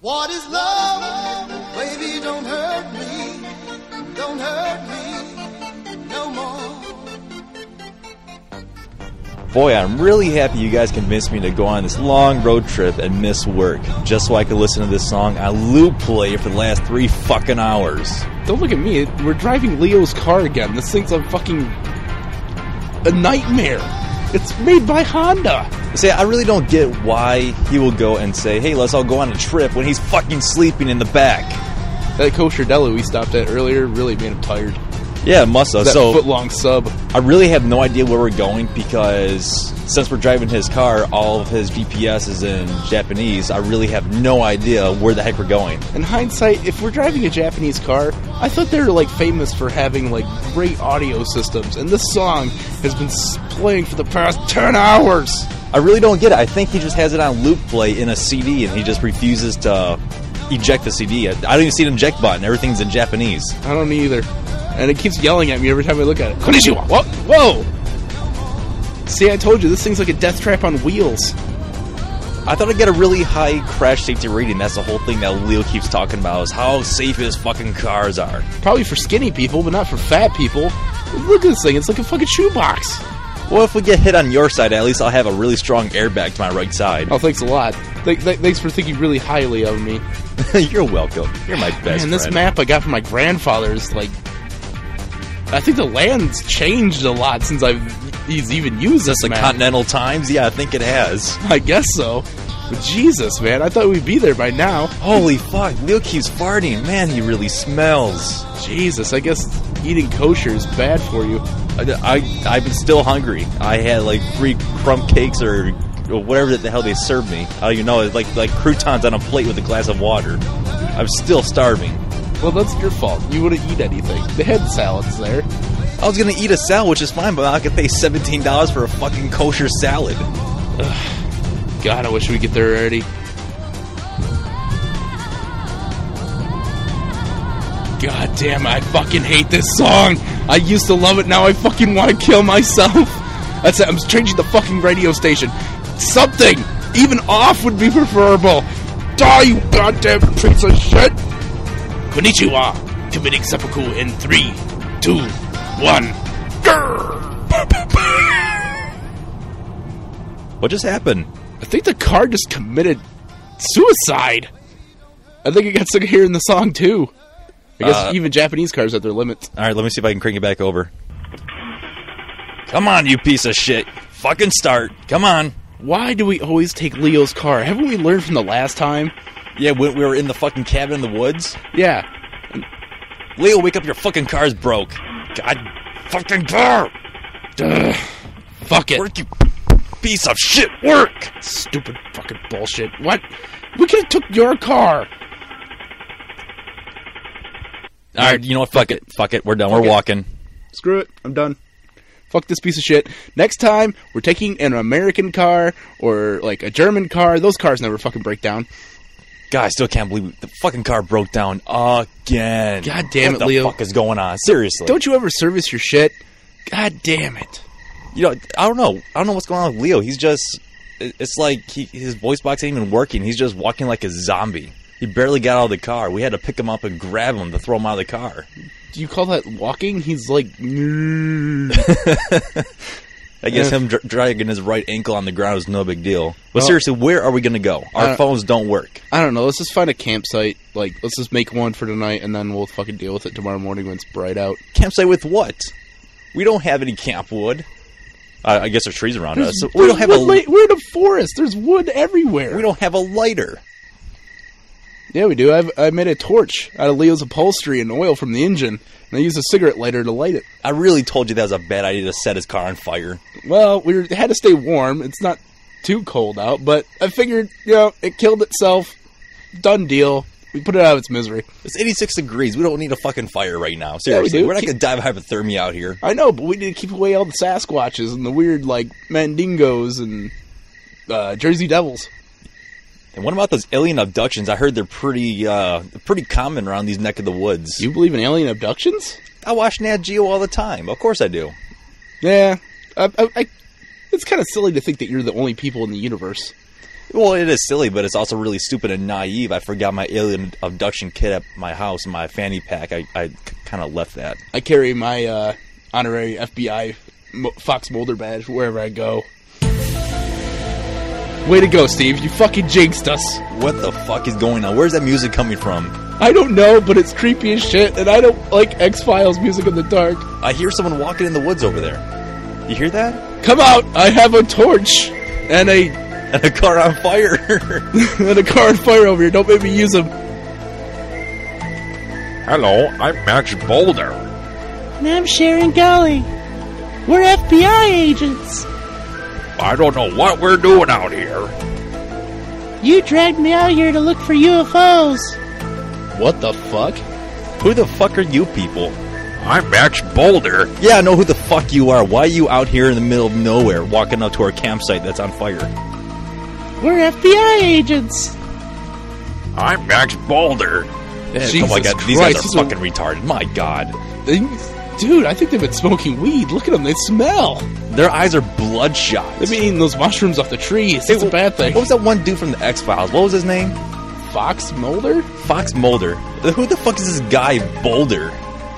What is love? Baby, don't hurt me. Don't hurt me no more. Boy, I'm really happy you guys convinced me to go on this long road trip and miss work just so I could listen to this song I loop play for the last 3 fucking hours. Don't look at me. We're driving Leo's car again. This thing's a fucking... a nightmare. It's made by Honda. See, I really don't get why he will go and say, hey, let's all go on a trip when he's fucking sleeping in the back. That kosher deli we stopped at earlier really made him tired. Yeah, it must have. That foot-long sub. I really have no idea where we're going because since we're driving his car, all of his GPS is in Japanese. I really have no idea where the heck we're going. In hindsight, if we're driving a Japanese car, I thought they were like famous for having like great audio systems, and this song has been playing for the past 10 hours. I really don't get it. I think he just has it on loop play in a CD, and he just refuses to eject the CD. I don't even see an eject button. Everything's in Japanese. I don't either. And it keeps yelling at me every time I look at it. Konnichiwa! Whoa! See, I told you, this thing's like a death trap on wheels. I thought I'd get a really high crash safety rating. That's the whole thing that Leo keeps talking about, is how safe his fucking cars are. Probably for skinny people, but not for fat people. Look at this thing, it's like a fucking shoebox. Well, if we get hit on your side, at least I'll have a really strong airbag to my right side. Oh, thanks a lot. Thanks for thinking really highly of me. You're welcome. You're my best friend. And this map I got from my grandfather is like... I think the land's changed a lot since he's even used this map. The Continental Times? Yeah, I think it has. I guess so. But Jesus, man, I thought we'd be there by now. Holy fuck, Leo keeps farting. Man, he really smells. Jesus, I guess eating kosher is bad for you. I've been still hungry. I had like 3 crumb cakes or whatever the hell they served me. You know, like croutons on a plate with a glass of water. I'm still starving. Well, that's your fault. You wouldn't eat anything. The head salad's there. I was going to eat a salad, which is fine, but I could pay $17 for a fucking kosher salad. Ugh. God, I wish we could get there already. God damn, I fucking hate this song! I used to love it, now I fucking want to kill myself! That's it, I'm changing the fucking radio station. Something! Even off would be preferable! Die, you goddamn piece of shit! Konnichiwa! Committing seppuku in 3, 2, 1. What just happened? I think the car just committed suicide! I think it got sick of hearing the song too. I guess even Japanese cars at their limits. Alright, let me see if I can crank it back over. Come on, you piece of shit. Fucking start. Come on. Why do we always take Leo's car? Haven't we learned from the last time? Yeah, when we were in the fucking cabin in the woods? Yeah. Leo, wake up, your fucking car's broke. God fucking car! Ugh. Fuck it. Work, you piece of shit. Work! Stupid fucking bullshit. What? We could've took your car! Alright, you know what, fuck it. Fuck it, we're done, we're walking. Screw it, I'm done. Fuck this piece of shit. Next time, we're taking an American car, or like a German car. Those cars never fucking break down. God, I still can't believe the fucking car broke down again. God damn it, Leo. What the fuck is going on? Seriously. Don't you ever service your shit? God damn it. You know, I don't know what's going on with Leo. He's just, it's like his voice box ain't even working. He's just walking like a zombie. He barely got out of the car. We had to pick him up and grab him to throw him out of the car. Do you call that walking? He's like... I guess him dragging his right ankle on the ground is no big deal. But seriously, where are we going to go? Our phones don't work. I don't know. Let's just find a campsite. Like, let's just make one for tonight, and then we'll fucking deal with it tomorrow morning when it's bright out. Campsite with what? We don't have any camp wood. I guess there's trees around us. So we don't have we're in a forest. There's wood everywhere. We don't have a lighter. Yeah, we do. I made a torch out of Leo's upholstery and oil from the engine, and I used a cigarette lighter to light it. I really told you that was a bad idea to set his car on fire. Well, we had to stay warm. It's not too cold out, but I figured, you know, it killed itself. Done deal. We put it out of its misery. It's 86 degrees. We don't need a fucking fire right now. Seriously. Yeah, we're not going to die of hypothermia out here. I know, but we need to keep away all the Sasquatches and the weird, like, Mandingos and Jersey Devils. And what about those alien abductions? I heard they're pretty common around these neck of the woods. You believe in alien abductions? I watch Nat Geo all the time. Of course I do. Yeah. It's kind of silly to think that you're the only people in the universe. Well, it is silly, but it's also really stupid and naive. I forgot my alien abduction kit at my house, my fanny pack. I kind of left that. I carry my honorary FBI Fox Mulder badge wherever I go. Way to go, Steve. You fucking jinxed us. What the fuck is going on? Where's that music coming from? I don't know, but it's creepy as shit, and I don't like X-Files music in the dark. I hear someone walking in the woods over there. You hear that? Come out! I have a torch! And a car on fire! And a car on fire over here. Don't make me use them. Hello, I'm Max Boulder. And I'm Sharon Golly. We're FBI agents. I don't know what we're doing out here. You dragged me out here to look for UFOs. What the fuck? Who the fuck are you people? I'm Max Boulder. Yeah, I know who the fuck you are. Why are you out here in the middle of nowhere walking up to our campsite that's on fire? We're FBI agents. I'm Max Boulder. Man, Jesus, oh my God, these guys are fucking retarded. My God. Dude, I think they've been smoking weed. Look at them. They smell. Their eyes are bloodshot. They've been eating those mushrooms off the trees. That's a bad thing. What was that one dude from the X-Files? What was his name? Fox Mulder? Fox Mulder. Who the fuck is this guy Boulder?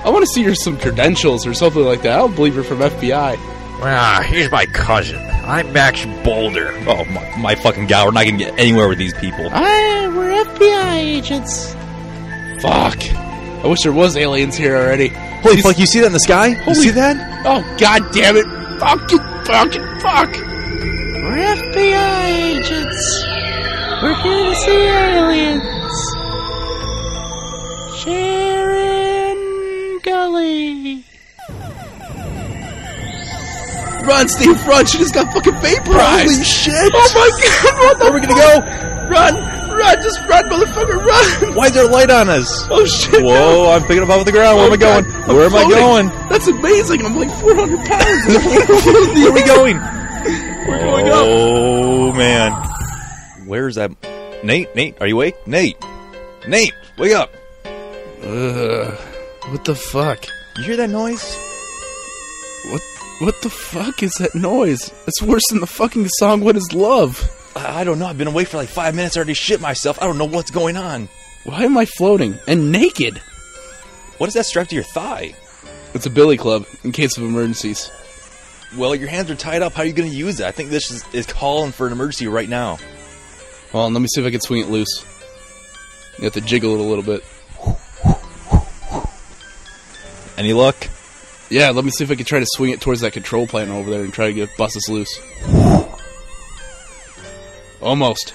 I want to see some credentials or something like that. I don't believe you're from FBI. Well, here's my cousin. I'm Max Boulder. Oh, my fucking God. We're not going to get anywhere with these people. We're FBI agents. Fuck. I wish there was aliens here already. Holy fuck, you see that in the sky? Holy, you see that? Oh, God damn it. Fuck. We're FBI agents. We're here to see aliens. Sharon Gully. Run, Steve, run. She just got fucking vaporized. Holy shit. Oh, my God. Where are we going to go? Run. Run, just run, motherfucker, run! Why is there light on us? Oh, shit. Whoa, no. I'm picking up off the ground. Where am I going? Where am I going? That's amazing. I'm like 400 pounds. Where are we going? We're going up. Oh, man. Where's that? Nate, are you awake? Nate, wake up. What the fuck? You hear that noise? What the fuck is that noise? It's worse than the fucking song, What Is Love? I don't know. I've been awake for like 5 minutes. I already shit myself. I don't know what's going on. Why am I floating and naked? What is that strapped to your thigh? It's a billy club in case of emergencies. Well, your hands are tied up. How are you going to use it? I think this is calling for an emergency right now. Well, let me see if I can swing it loose. You have to jiggle it a little bit. Any luck? Yeah, let me see if I can try to swing it towards that control panel over there and try to bust us loose. Almost.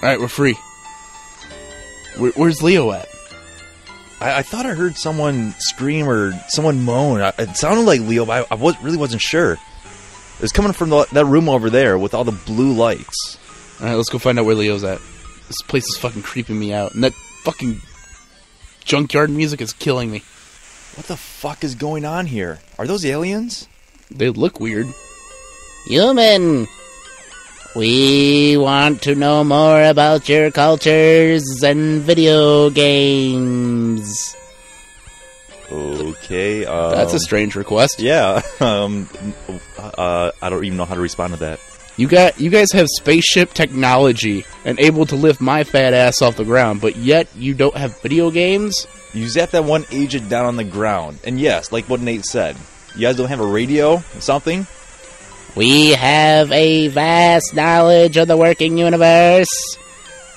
Alright, we're free. Where's Leo at? I thought I heard someone scream or someone moan. It sounded like Leo, but I really wasn't sure. It was coming from that room over there with all the blue lights. Alright, let's go find out where Leo's at. This place is fucking creeping me out. And that fucking junkyard music is killing me. What the fuck is going on here? Are those aliens? They look weird. Human, we want to know more about your cultures and video games. Okay, that's a strange request. Yeah, I don't even know how to respond to that. You guys have spaceship technology and able to lift my fat ass off the ground, but yet you don't have video games? You zap that one agent down on the ground. And yes, like what Nate said. You guys don't have a radio or something? We have a vast knowledge of the working universe,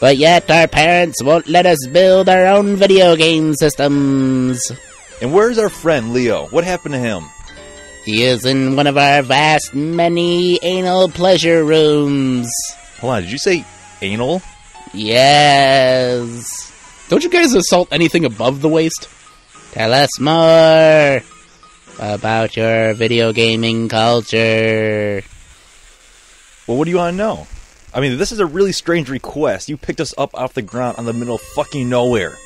but yet our parents won't let us build our own video game systems. And where's our friend, Leo? What happened to him? He is in one of our vast many anal pleasure rooms. Hold on, did you say anal? Yes. Don't you guys assault anything above the waist? Tell us more about your video gaming culture. Well, what do you want to know? I mean, this is a really strange request. You picked us up off the ground on the middle of fucking nowhere.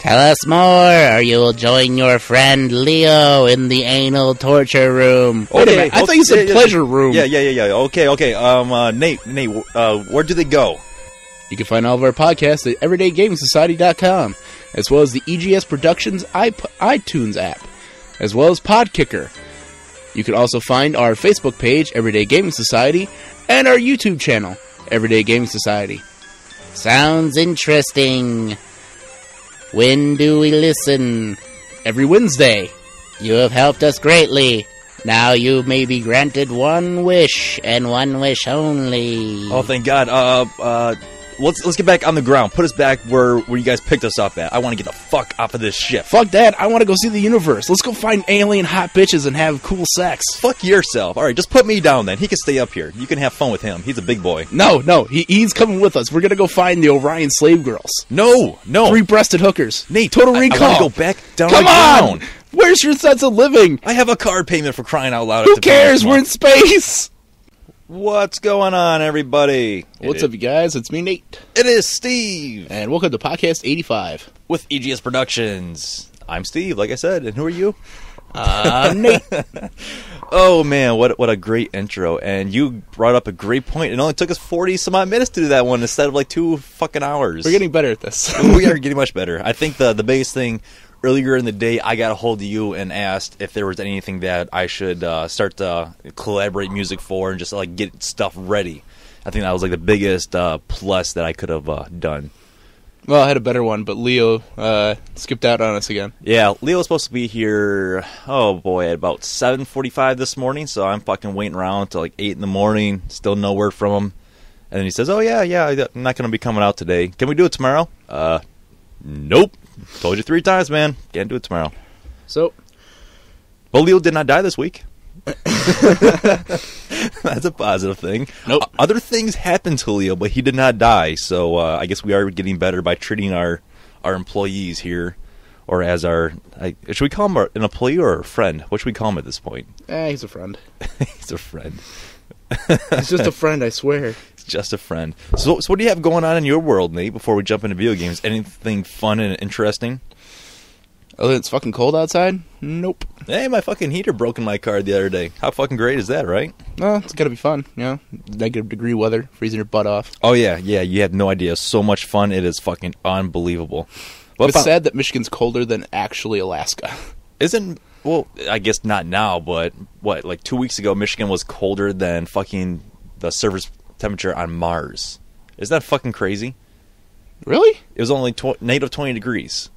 Tell us more, or you'll join your friend Leo in the anal torture room. Okay, wait a minute. I thought you said pleasure room. Yeah. Okay. Nate, where do they go? You can find all of our podcasts at everydaygaming society.com, as well as the EGS Productions iTunes app, as well as Podkicker. You can also find our Facebook page, Everyday Gaming Society, and our YouTube channel, Everyday Gaming Society. Sounds interesting. When do we listen? Every Wednesday. You have helped us greatly. Now you may be granted one wish, and one wish only. Oh, thank God. Let's get back on the ground. Put us back where you guys picked us up at. I want to get the fuck off of this shit. Fuck that. I want to go see the universe. Let's go find alien hot bitches and have cool sex. Fuck yourself. All right, just put me down then. He can stay up here. You can have fun with him. He's a big boy. No. He's coming with us. We're going to go find the Orion slave girls. No. Three-breasted hookers. Nate, Total Recall. I want to go back down. Come on. Ground. Where's your sense of living? I have a car payment, for crying out loud. Who cares? We're in space. What's going on, everybody? What's up, you guys? It's me, Nate. It is Steve. And welcome to Podcast 85. With EGS Productions. I'm Steve, like I said. And who are you? Nate. Oh, man, what a great intro. And you brought up a great point. It only took us 40-some-odd minutes to do that one instead of like 2 fucking hours. We're getting better at this. We are getting much better. I think the biggest thing... Earlier in the day, I got a hold of you and asked if there was anything that I should start to collaborate music for and just like get stuff ready. I think that was like the biggest plus that I could have done. Well, I had a better one, but Leo skipped out on us again. Yeah, Leo was supposed to be here, oh boy, at about 7:45 this morning, so I'm fucking waiting around till like 8 in the morning, still no word from him. And then he says, oh yeah, I'm not going to be coming out today. Can we do it tomorrow? Nope. Told you 3 times, man. Can't do it tomorrow. So, but Leo did not die this week. That's a positive thing. Nope. Other things happened to Leo, but he did not die. So I guess we are getting better by treating our employees here, or as our should we call him an employee or a friend? What should we call him at this point? He's a friend. He's a friend. He's just a friend, I swear. He's just a friend. So what do you have going on in your world, Nate, before we jump into video games? Anything fun and interesting? Other than it's fucking cold outside? Nope. Hey, my fucking heater broke in my car the other day. How fucking great is that, right? Well, it's gotta be fun, you know? -degree weather, freezing your butt off. Oh, yeah, you have no idea. So much fun, it is fucking unbelievable. It's sad that Michigan's colder than actually Alaska. Isn't... Well, I guess not now, but what, like 2 weeks ago, Michigan was colder than fucking the surface temperature on Mars. Isn't that fucking crazy? Really? It was only -20 degrees.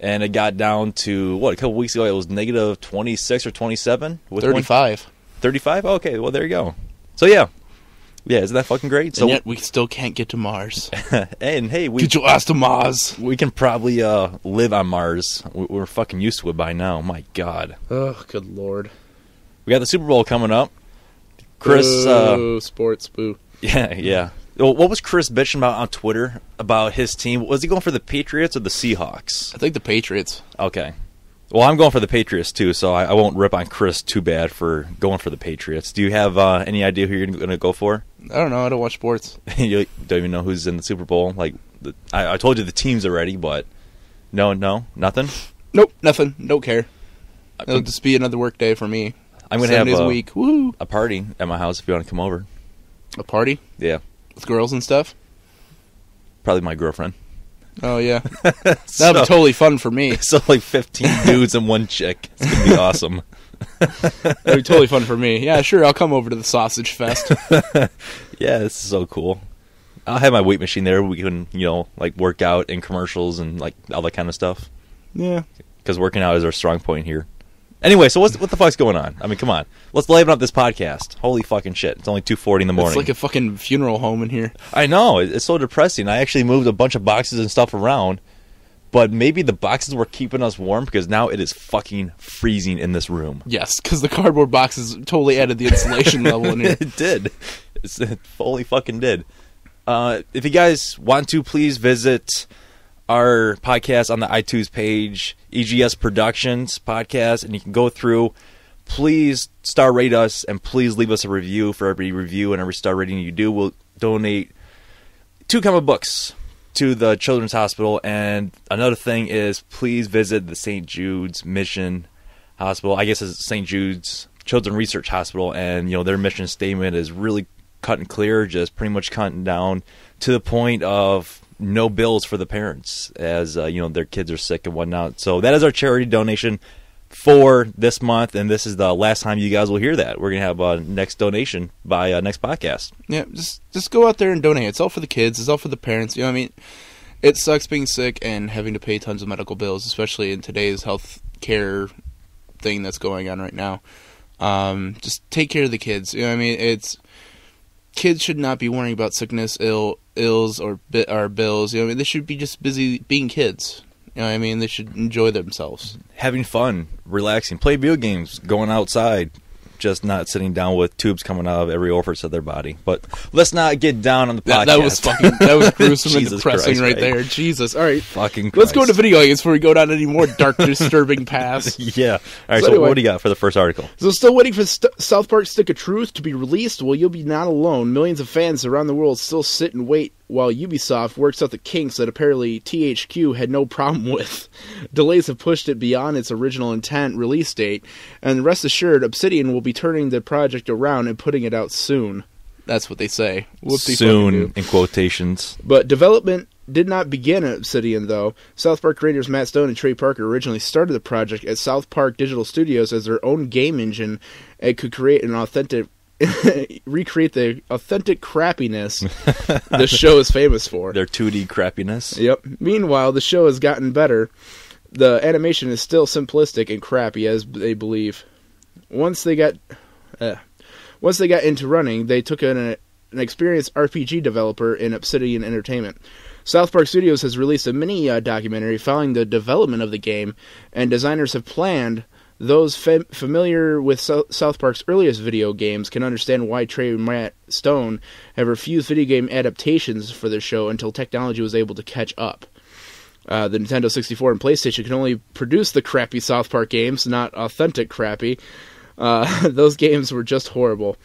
And it got down to, what, a couple weeks ago, it was -26 or 27? 35. 35? Okay, well, there you go. So, yeah. Yeah, isn't that fucking great? So, and yet we still can't get to Mars. And hey, get your ass to Mars. We can probably live on Mars. We're fucking used to it by now. My God. Oh, good Lord. We got the Super Bowl coming up. Chris. Boo, sports, boo. Yeah. What was Chris bitching about on Twitter about his team? Was he going for the Patriots or the Seahawks? I think the Patriots. Okay. Well, I'm going for the Patriots, too, so I won't rip on Chris too bad for going for the Patriots. Do you have any idea who you're going to go for? I don't know. I don't watch sports. You don't even know who's in the Super Bowl? Like, I told you the teams already, but no, nothing? Nope, nothing. Don't care. It'll just be another work day for me. I'm going to have a party at my house if you want to come over. A party? Yeah. With girls and stuff? Probably my girlfriend. Oh, yeah. That'll be totally fun for me. So, like, 15 dudes and one chick. It's going to be awesome. That'll be totally fun for me. Yeah, sure, I'll come over to the Sausage Fest. Yeah, this is so cool. I'll have my weight machine there. We can, like, work out in commercials and, like, all that kind of stuff. Yeah. Because working out is our strong point here. Anyway, so what the fuck's going on? I mean, come on. Let's liven up this podcast. Holy fucking shit. It's only 2:40 in the morning. It's like a fucking funeral home in here. I know. It's so depressing. I actually moved a bunch of boxes and stuff around, but maybe the boxes were keeping us warm because now it is fucking freezing in this room. Yes, because the cardboard boxes totally added the insulation level in here. It did. It fully fucking did. If you guys want to, please visit... our podcast on the iTunes page, EGS Productions Podcast, and you can go through. Please star rate us, and please leave us a review. For every review and every star rating you do, we'll donate 2 comic books to the Children's Hospital. And another thing is, please visit the St. Jude's Mission Hospital. I guess it's St. Jude's Children's Research Hospital, and their mission statement is really cut and clear, just pretty much cutting down to the point of no bills for the parents as their kids are sick and whatnot. So that is our charity donation. 4 this month, and this is the last time you guys will hear that. We're going to have a next donation by next podcast. Yeah, just go out there and donate. It's all for the kids. It's all for the parents. You know what I mean? It sucks being sick and having to pay tons of medical bills, especially in today's health care thing that's going on right now. Just take care of the kids. You know what I mean? Kids should not be worrying about sickness, ills, or bills. You know what I mean? They should be just busy being kids. You know what I mean? They should enjoy themselves. Having fun, relaxing, play video games, going outside, just not sitting down with tubes coming out of every orifice of their body. But let's not get down on the podcast. That was gruesome and depressing Christ, right there. Jesus. All right. Fucking Christ. Let's go into video games before we go down any more dark, disturbing paths. Yeah. All right. So anyway, what do you got for the first article? So still waiting for South Park Stick of Truth to be released? Well, you'll be not alone. Millions of fans around the world still sit and wait while Ubisoft works out the kinks that apparently THQ had no problem with. Delays have pushed it beyond its original intent release date, and rest assured, Obsidian will be turning the project around and putting it out soon. That's what they say. Whoopsie soon, in quotations. But development did not begin at Obsidian, though. South Park creators Matt Stone and Trey Parker originally started the project at South Park Digital Studios as their own game engine and could create an authentic recreate the authentic crappiness the show is famous for. Their 2D crappiness. Yep. Meanwhile, the show has gotten better. The animation is still simplistic and crappy, as they believe. Once they got into running, they took an experienced RPG developer in Obsidian Entertainment. South Park Studios has released a mini documentary following the development of the game, and designers have planned. Those familiar with South Park's earliest video games can understand why Trey and Matt Stone have refused video game adaptations for their show until technology was able to catch up. The Nintendo 64 and PlayStation can only produce the crappy South Park games, not authentic crappy. Those games were just horrible.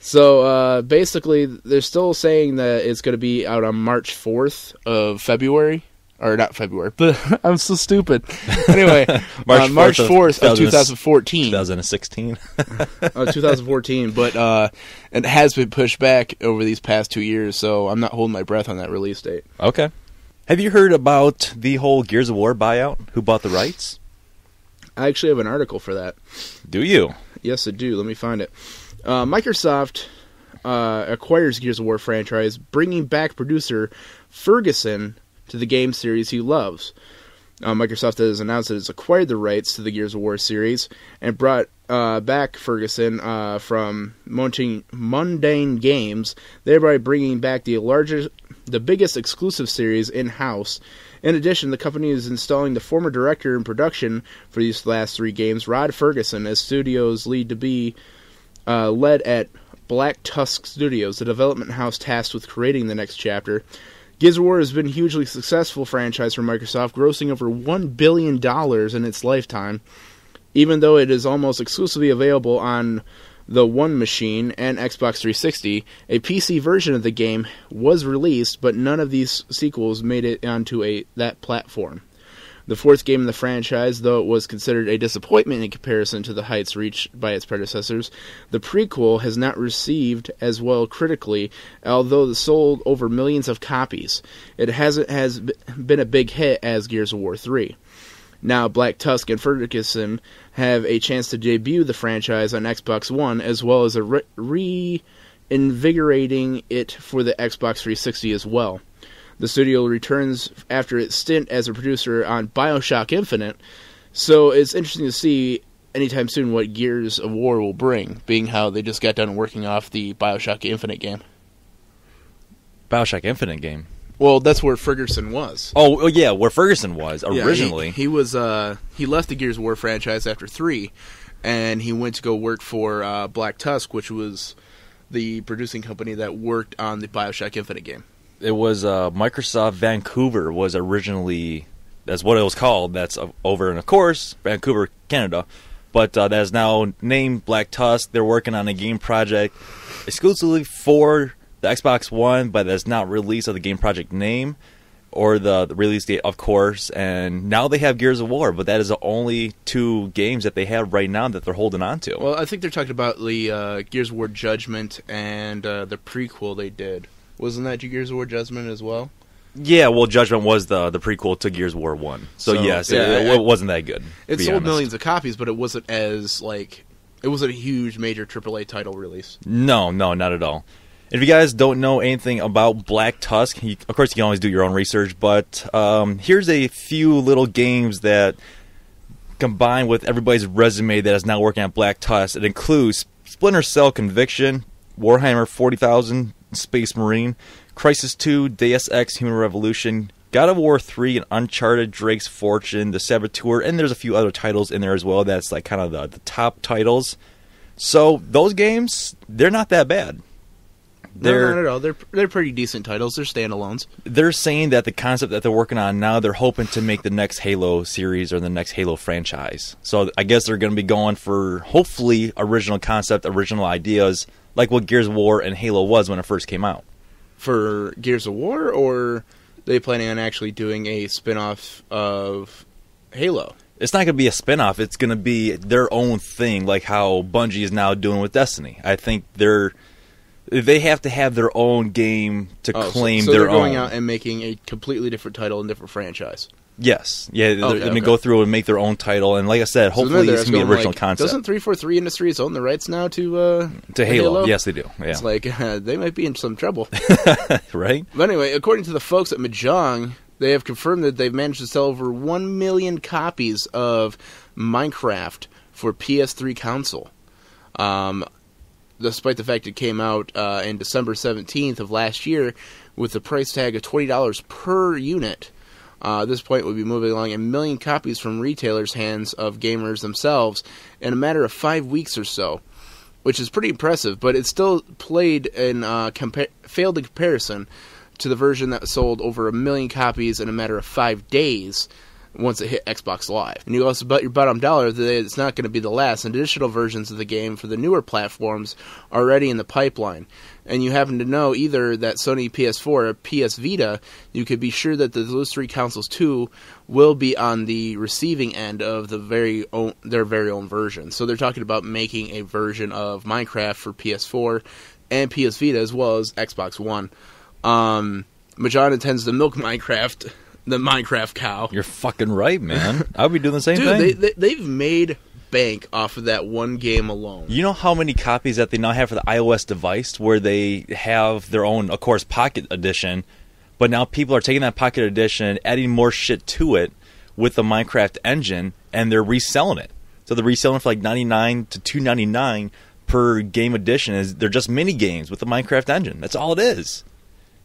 So, basically, they're still saying that it's going to be out on March 4th of February. Or not February, but I'm so stupid. Anyway, March 4th of 2014. 2016. 2014, but it has been pushed back over these past 2 years, so I'm not holding my breath on that release date. Okay. Have you heard about the whole Gears of War buyout? Who bought the rights? I actually have an article for that. Do you? Yes, I do. Let me find it. Microsoft acquires Gears of War franchise, bringing back producer Ferguson to the game series he loves. Microsoft has announced that it's acquired the rights to the Gears of War series and brought back Ferguson from Mundane Games, thereby bringing back the biggest exclusive series in-house. In addition, the company is installing the former director in production for these last three games, Rod Ferguson, as studios lead to be led at Black Tusk Studios, the development house tasked with creating the next chapter. Gears of War has been a hugely successful franchise for Microsoft, grossing over $1 billion in its lifetime, even though it is almost exclusively available on the One machine and Xbox 360. A PC version of the game was released, but none of these sequels made it onto that platform. The fourth game in the franchise, though it was considered a disappointment in comparison to the heights reached by its predecessors, the prequel has not received as well critically, although it sold over millions of copies. It has been a big hit as Gears of War 3. Now, Black Tusk and Ferguson have a chance to debut the franchise on Xbox One, as well as reinvigorating it for the Xbox 360 as well. The studio returns after its stint as a producer on Bioshock Infinite, so it's interesting to see anytime soon what Gears of War will bring, being how they just got done working off the Bioshock Infinite game. Bioshock Infinite game? Well, that's where Ferguson was. Oh, yeah, where Ferguson was originally. Yeah, he left the Gears of War franchise after 3, and he went to go work for Black Tusk, which was the producing company that worked on the Bioshock Infinite game. It was Microsoft Vancouver was originally, that's what it was called. That's over in, of course, Vancouver, Canada. But that is now named Black Tusk. They're working on a game project exclusively for the Xbox One, but that's not released of the game project name or the release date, of course. And now they have Gears of War, but that is the only two games that they have right now that they're holding on to. Well, I think they're talking about the Gears of War Judgment and the prequel they did. Wasn't that Gears of War Judgment as well? Yeah, well, Judgment was the prequel to Gears of War 1. So yes, it wasn't that good. It sold millions of copies, but it wasn't as, like, it wasn't a huge, major AAA title release. No, not at all. If you guys don't know anything about Black Tusk, of course you can always do your own research, but here's a few little games that combine with everybody's resume that is now working on Black Tusk. It includes Splinter Cell Conviction, Warhammer 40,000, Space Marine, Crisis 2, Deus Ex Human Revolution, God of War 3, and Uncharted, Drake's Fortune, The Saboteur, and there's a few other titles in there as well that's like kind of the top titles. So those games, they're not that bad. No, not at all. They're pretty decent titles. They're standalones. They're saying that the concept that they're working on now, they're hoping to make the next Halo series or the next Halo franchise. So I guess they're going to be going for, hopefully, original concept, original ideas, like what Gears of War and Halo was when it first came out. For Gears of War, or are they planning on actually doing a spin-off of Halo? It's not going to be a spin-off. It's going to be their own thing, like how Bungie is now doing with Destiny. I think they have to have their own game to claim their own. So they're going out and making a completely different title and different franchise. Yes. Yeah, they're going to go through and make their own title. And like I said, hopefully it's going to be an original concept. Doesn't 343 Industries own the rights now to Halo? Yes, they do. Yeah. It's like, they might be in some trouble. Right? But anyway, according to the folks at Mojang, they have confirmed that they've managed to sell over 1 million copies of Minecraft for PS3 console. Despite the fact it came out in December 17th of last year with the price tag of $20 per unit. At this point, we'll be moving along 1 million copies from retailers' hands of gamers themselves in a matter of 5 weeks or so, which is pretty impressive, but it still played and failed in comparison to the version that sold over 1 million copies in a matter of 5 days once it hit Xbox Live. And you also bet your bottom dollar that it's not going to be the last. And additional versions of the game for the newer platforms are already in the pipeline. And you happen to know either that Sony PS4 or PS Vita, you could be sure that those three consoles too will be on the receiving end of their very own version. So they're talking about making a version of Minecraft for PS4 and PS Vita as well as Xbox One. Majan intends to milk Minecraft... the Minecraft cow. You're fucking right, man. I would be doing the same thing. Dude, they've made bank off of that one game alone. You know how many copies that they now have for the iOS device where they have their own, of course, Pocket Edition, but now people are taking that Pocket Edition, adding more shit to it with the Minecraft engine, and they're reselling it. So they're reselling it for like $99 to $2.99 per game edition. They're just mini games with the Minecraft engine. That's all it is.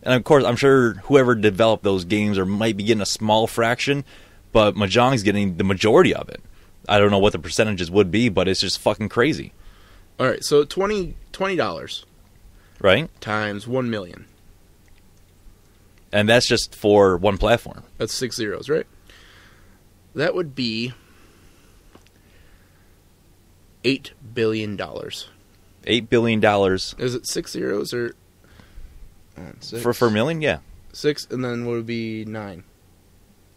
And, of course, I'm sure whoever developed those games or might be getting a small fraction, but Mojang's getting the majority of it. I don't know what the percentages would be, but it's just fucking crazy. All right, so $20 right? Times 1 million. And that's just for one platform. That's 6 zeros, right? That would be $8 billion. $8 billion. Is it 6 zeros or... For a million, yeah. 6, and then what would be 9?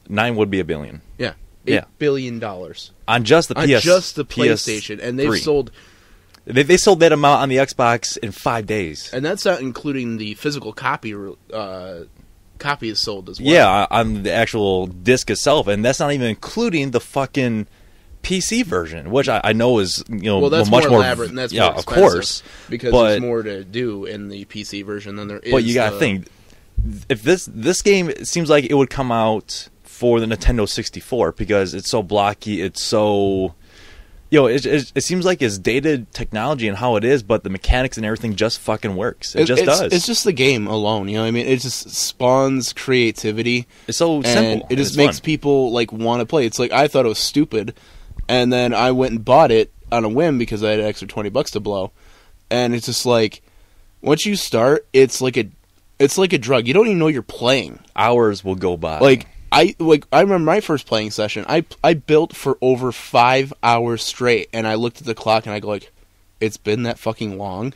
9 would be a billion. Yeah. $8 billion. On just the PlayStation. And they've sold... They sold that amount on the Xbox in 5 days. And that's not including the physical copies sold as well. Yeah, on the actual disc itself. And that's not even including the fucking PC version, which I know is, you know, well, that's much more elaborate and that's more expensive, of course, because there's more to do in the PC version than there is. But you gotta think, if this game, it seems like it would come out for the Nintendo 64 because it's so blocky, it's so, you know, it seems like it's dated technology and how it is, but the mechanics and everything just fucking works. It just does. It's just the game alone, you know what I mean? It just spawns creativity. It's so simple. It just makes people like want to play. It's like, I thought it was stupid. And then I went and bought it on a whim because I had an extra $20 to blow. And it's just like, once you start, it's like a drug. You don't even know you're playing. Hours will go by. I remember my first playing session. I built for over 5 hours straight, and I looked at the clock and I go like, it's been that fucking long.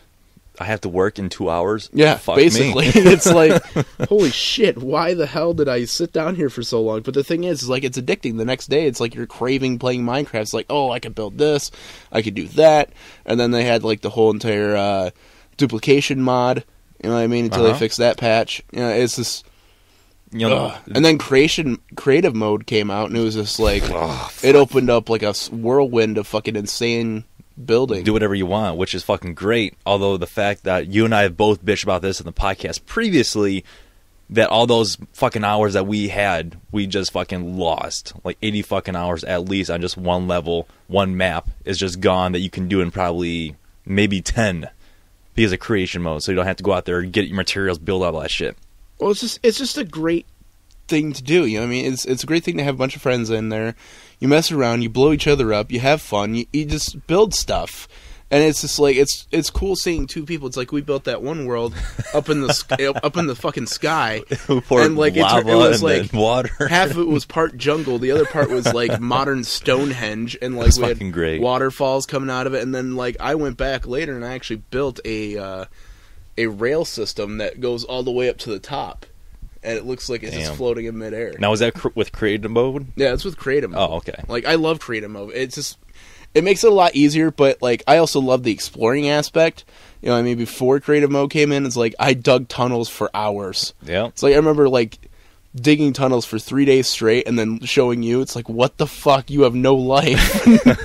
I have to work in 2 hours? Yeah, fuck basically. Me. It's like, holy shit, why the hell did I sit down here for so long? But the thing is like, it's addicting. The next day, it's like you're craving playing Minecraft. It's like, oh, I could build this, I could do that. And then they had like the whole entire duplication mod, you know what I mean, until they fixed that patch. You know, it's just, you know, and then creative mode came out, and it was just like it opened up like a whirlwind of fucking insane building. Do whatever you want, which is fucking great. Although the fact that you and I have both bitched about this in the podcast previously, that all those fucking hours that we had, we just fucking lost. Like 80 fucking hours at least on just one level, one map is just gone that you can do in probably maybe 10 because of creation mode. So you don't have to go out there and get your materials, build all that shit. Well, it's just a great thing to do. You know what I mean? It's a great thing to have a bunch of friends in there. You mess around, you blow each other up, you have fun, you just build stuff. And it's just like it's cool seeing two people. It's like we built that one world up in the fucking sky, and like it was like water. Half of it was part jungle, the other part was like modern Stonehenge, and like we had great waterfalls coming out of it. And then like I went back later and I actually built a rail system that goes all the way up to the top, and it looks like it's just floating in midair. Now is that with creative mode? Yeah, it's with creative mode. Oh, okay. Like I love creative mode. It's just. It makes it a lot easier, but, like, I also love the exploring aspect. You know what I mean? Before creative mode came in, it's like, I dug tunnels for hours. Yeah. It's like, I remember, like, digging tunnels for 3 days straight and then showing you. It's like, what the fuck? You have no life.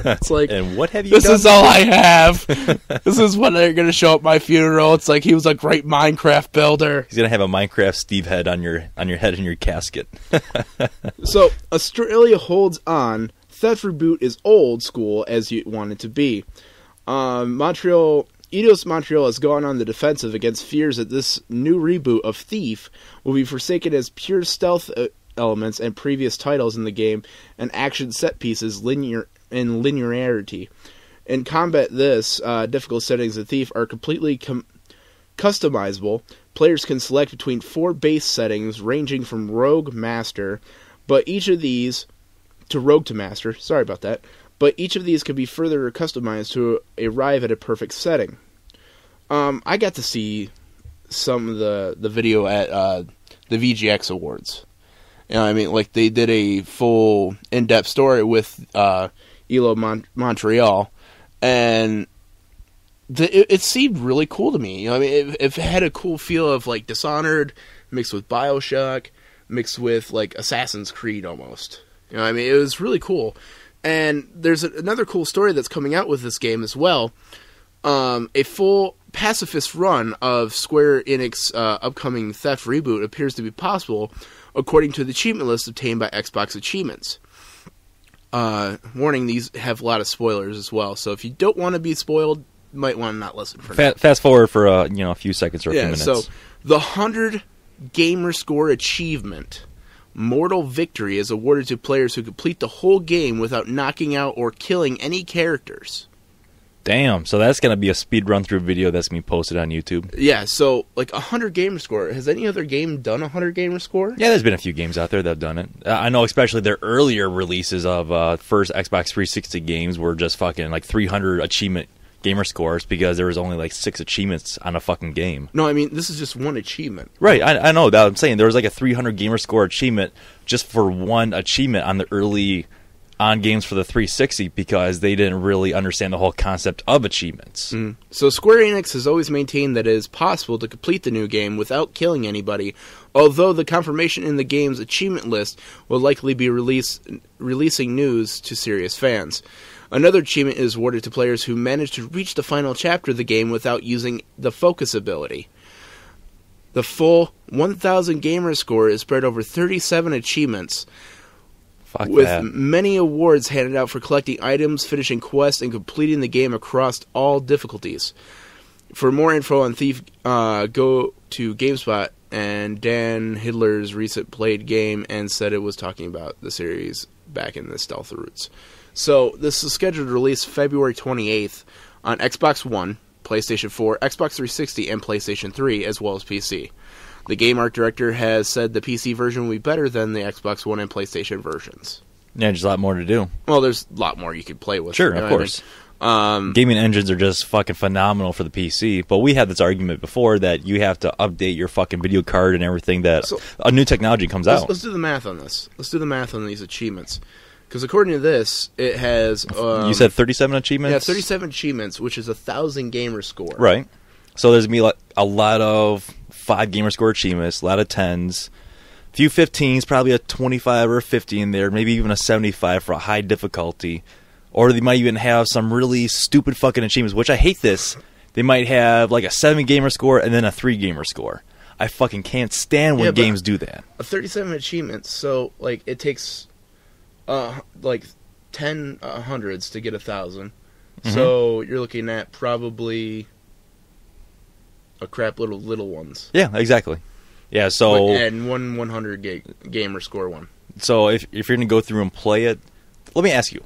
It's like, and what have you done? This is all I have. This is what they're going to show at my funeral. It's like, he was a great Minecraft builder. He's going to have a Minecraft Steve head on your head in your casket. So, Australia holds on. Theft Reboot is old school as you want it to be. Eidos Montreal has gone on the defensive against fears that this new reboot of Thief will be forsaken as pure stealth elements and previous titles in the game and action set pieces linearity. In combat this, difficult settings of Thief are completely customizable. Players can select between 4 base settings ranging from Rogue, Master, but each of these... to Rogue to Master, sorry about that, but each of these can be further customized to arrive at a perfect setting. I got to see some of the video at the VGX Awards. You know what I mean? Like, they did a full in-depth story with Eidos Montreal, and it seemed really cool to me. You know what I mean? It had a cool feel of, like, Dishonored mixed with Bioshock, mixed with, like, Assassin's Creed almost. You know, I mean, it was really cool. And there's another cool story that's coming out with this game as well. A full pacifist run of Square Enix upcoming Theft Reboot appears to be possible, according to the achievement list obtained by Xbox Achievements. Warning, these have a lot of spoilers as well, so if you don't want to be spoiled, you might want to not listen for now. Fast forward for a few seconds or a few minutes. So the 100 Gamer Score achievement... Mortal Victory is awarded to players who complete the whole game without knocking out or killing any characters. Damn, so that's going to be a speed run-through video that's going to be posted on YouTube. Yeah, so, like, 100 gamer score. Has any other game done 100 gamer score? Yeah, there's been a few games out there that have done it. I know especially their earlier releases of first Xbox 360 games were just fucking, like, 300 achievement gamer scores because there was only like 6 achievements on a fucking game. No, I mean, this is just one achievement. Right, I know that. I'm saying there was like a 300 gamer score achievement just for one achievement on the early on games for the 360 because they didn't really understand the whole concept of achievements. So Square Enix has always maintained that it is possible to complete the new game without killing anybody, although the confirmation in the game's achievement list will likely be releasing news to serious fans. Another achievement is awarded to players who manage to reach the final chapter of the game without using the focus ability. The full 1,000 gamer score is spread over 37 achievements, with many awards handed out for collecting items, finishing quests, and completing the game across all difficulties. For more info on Thief, go to GameSpot, and Dan Hidler's recent played game and said it was talking about the series back in the stealth roots. So, this is scheduled to release February 28th on Xbox One, PlayStation 4, Xbox 360, and PlayStation 3, as well as PC. The game art director has said the PC version will be better than the Xbox One and PlayStation versions. Yeah, there's a lot more to do. Well, there's a lot more you could play with. Sure, you know, of course. Gaming engines are just fucking phenomenal for the PC, but we had this argument before that you have to update your fucking video card and everything that a new technology comes out. Let's do the math on this. Let's do the math on these achievements. Because according to this, it has... you said 37 achievements? Yeah, 37 achievements, which is 1,000 gamer score. Right. So there's going to be a lot of 5 gamer score achievements, a lot of 10s, few 15s, probably a 25 or a 50 in there, maybe even a 75 for a high difficulty. Or they might even have some really stupid fucking achievements, which I hate this. They might have like a 7-gamer score and then a 3-gamer score. I fucking can't stand when games do that. A 37 achievements, so like it takes like 10 hundreds to get 1,000. Mm-hmm. So you're looking at probably a crap little ones. Yeah, exactly. Yeah, so and one 100 gamer score one. So if you're gonna go through and play it, let me ask you.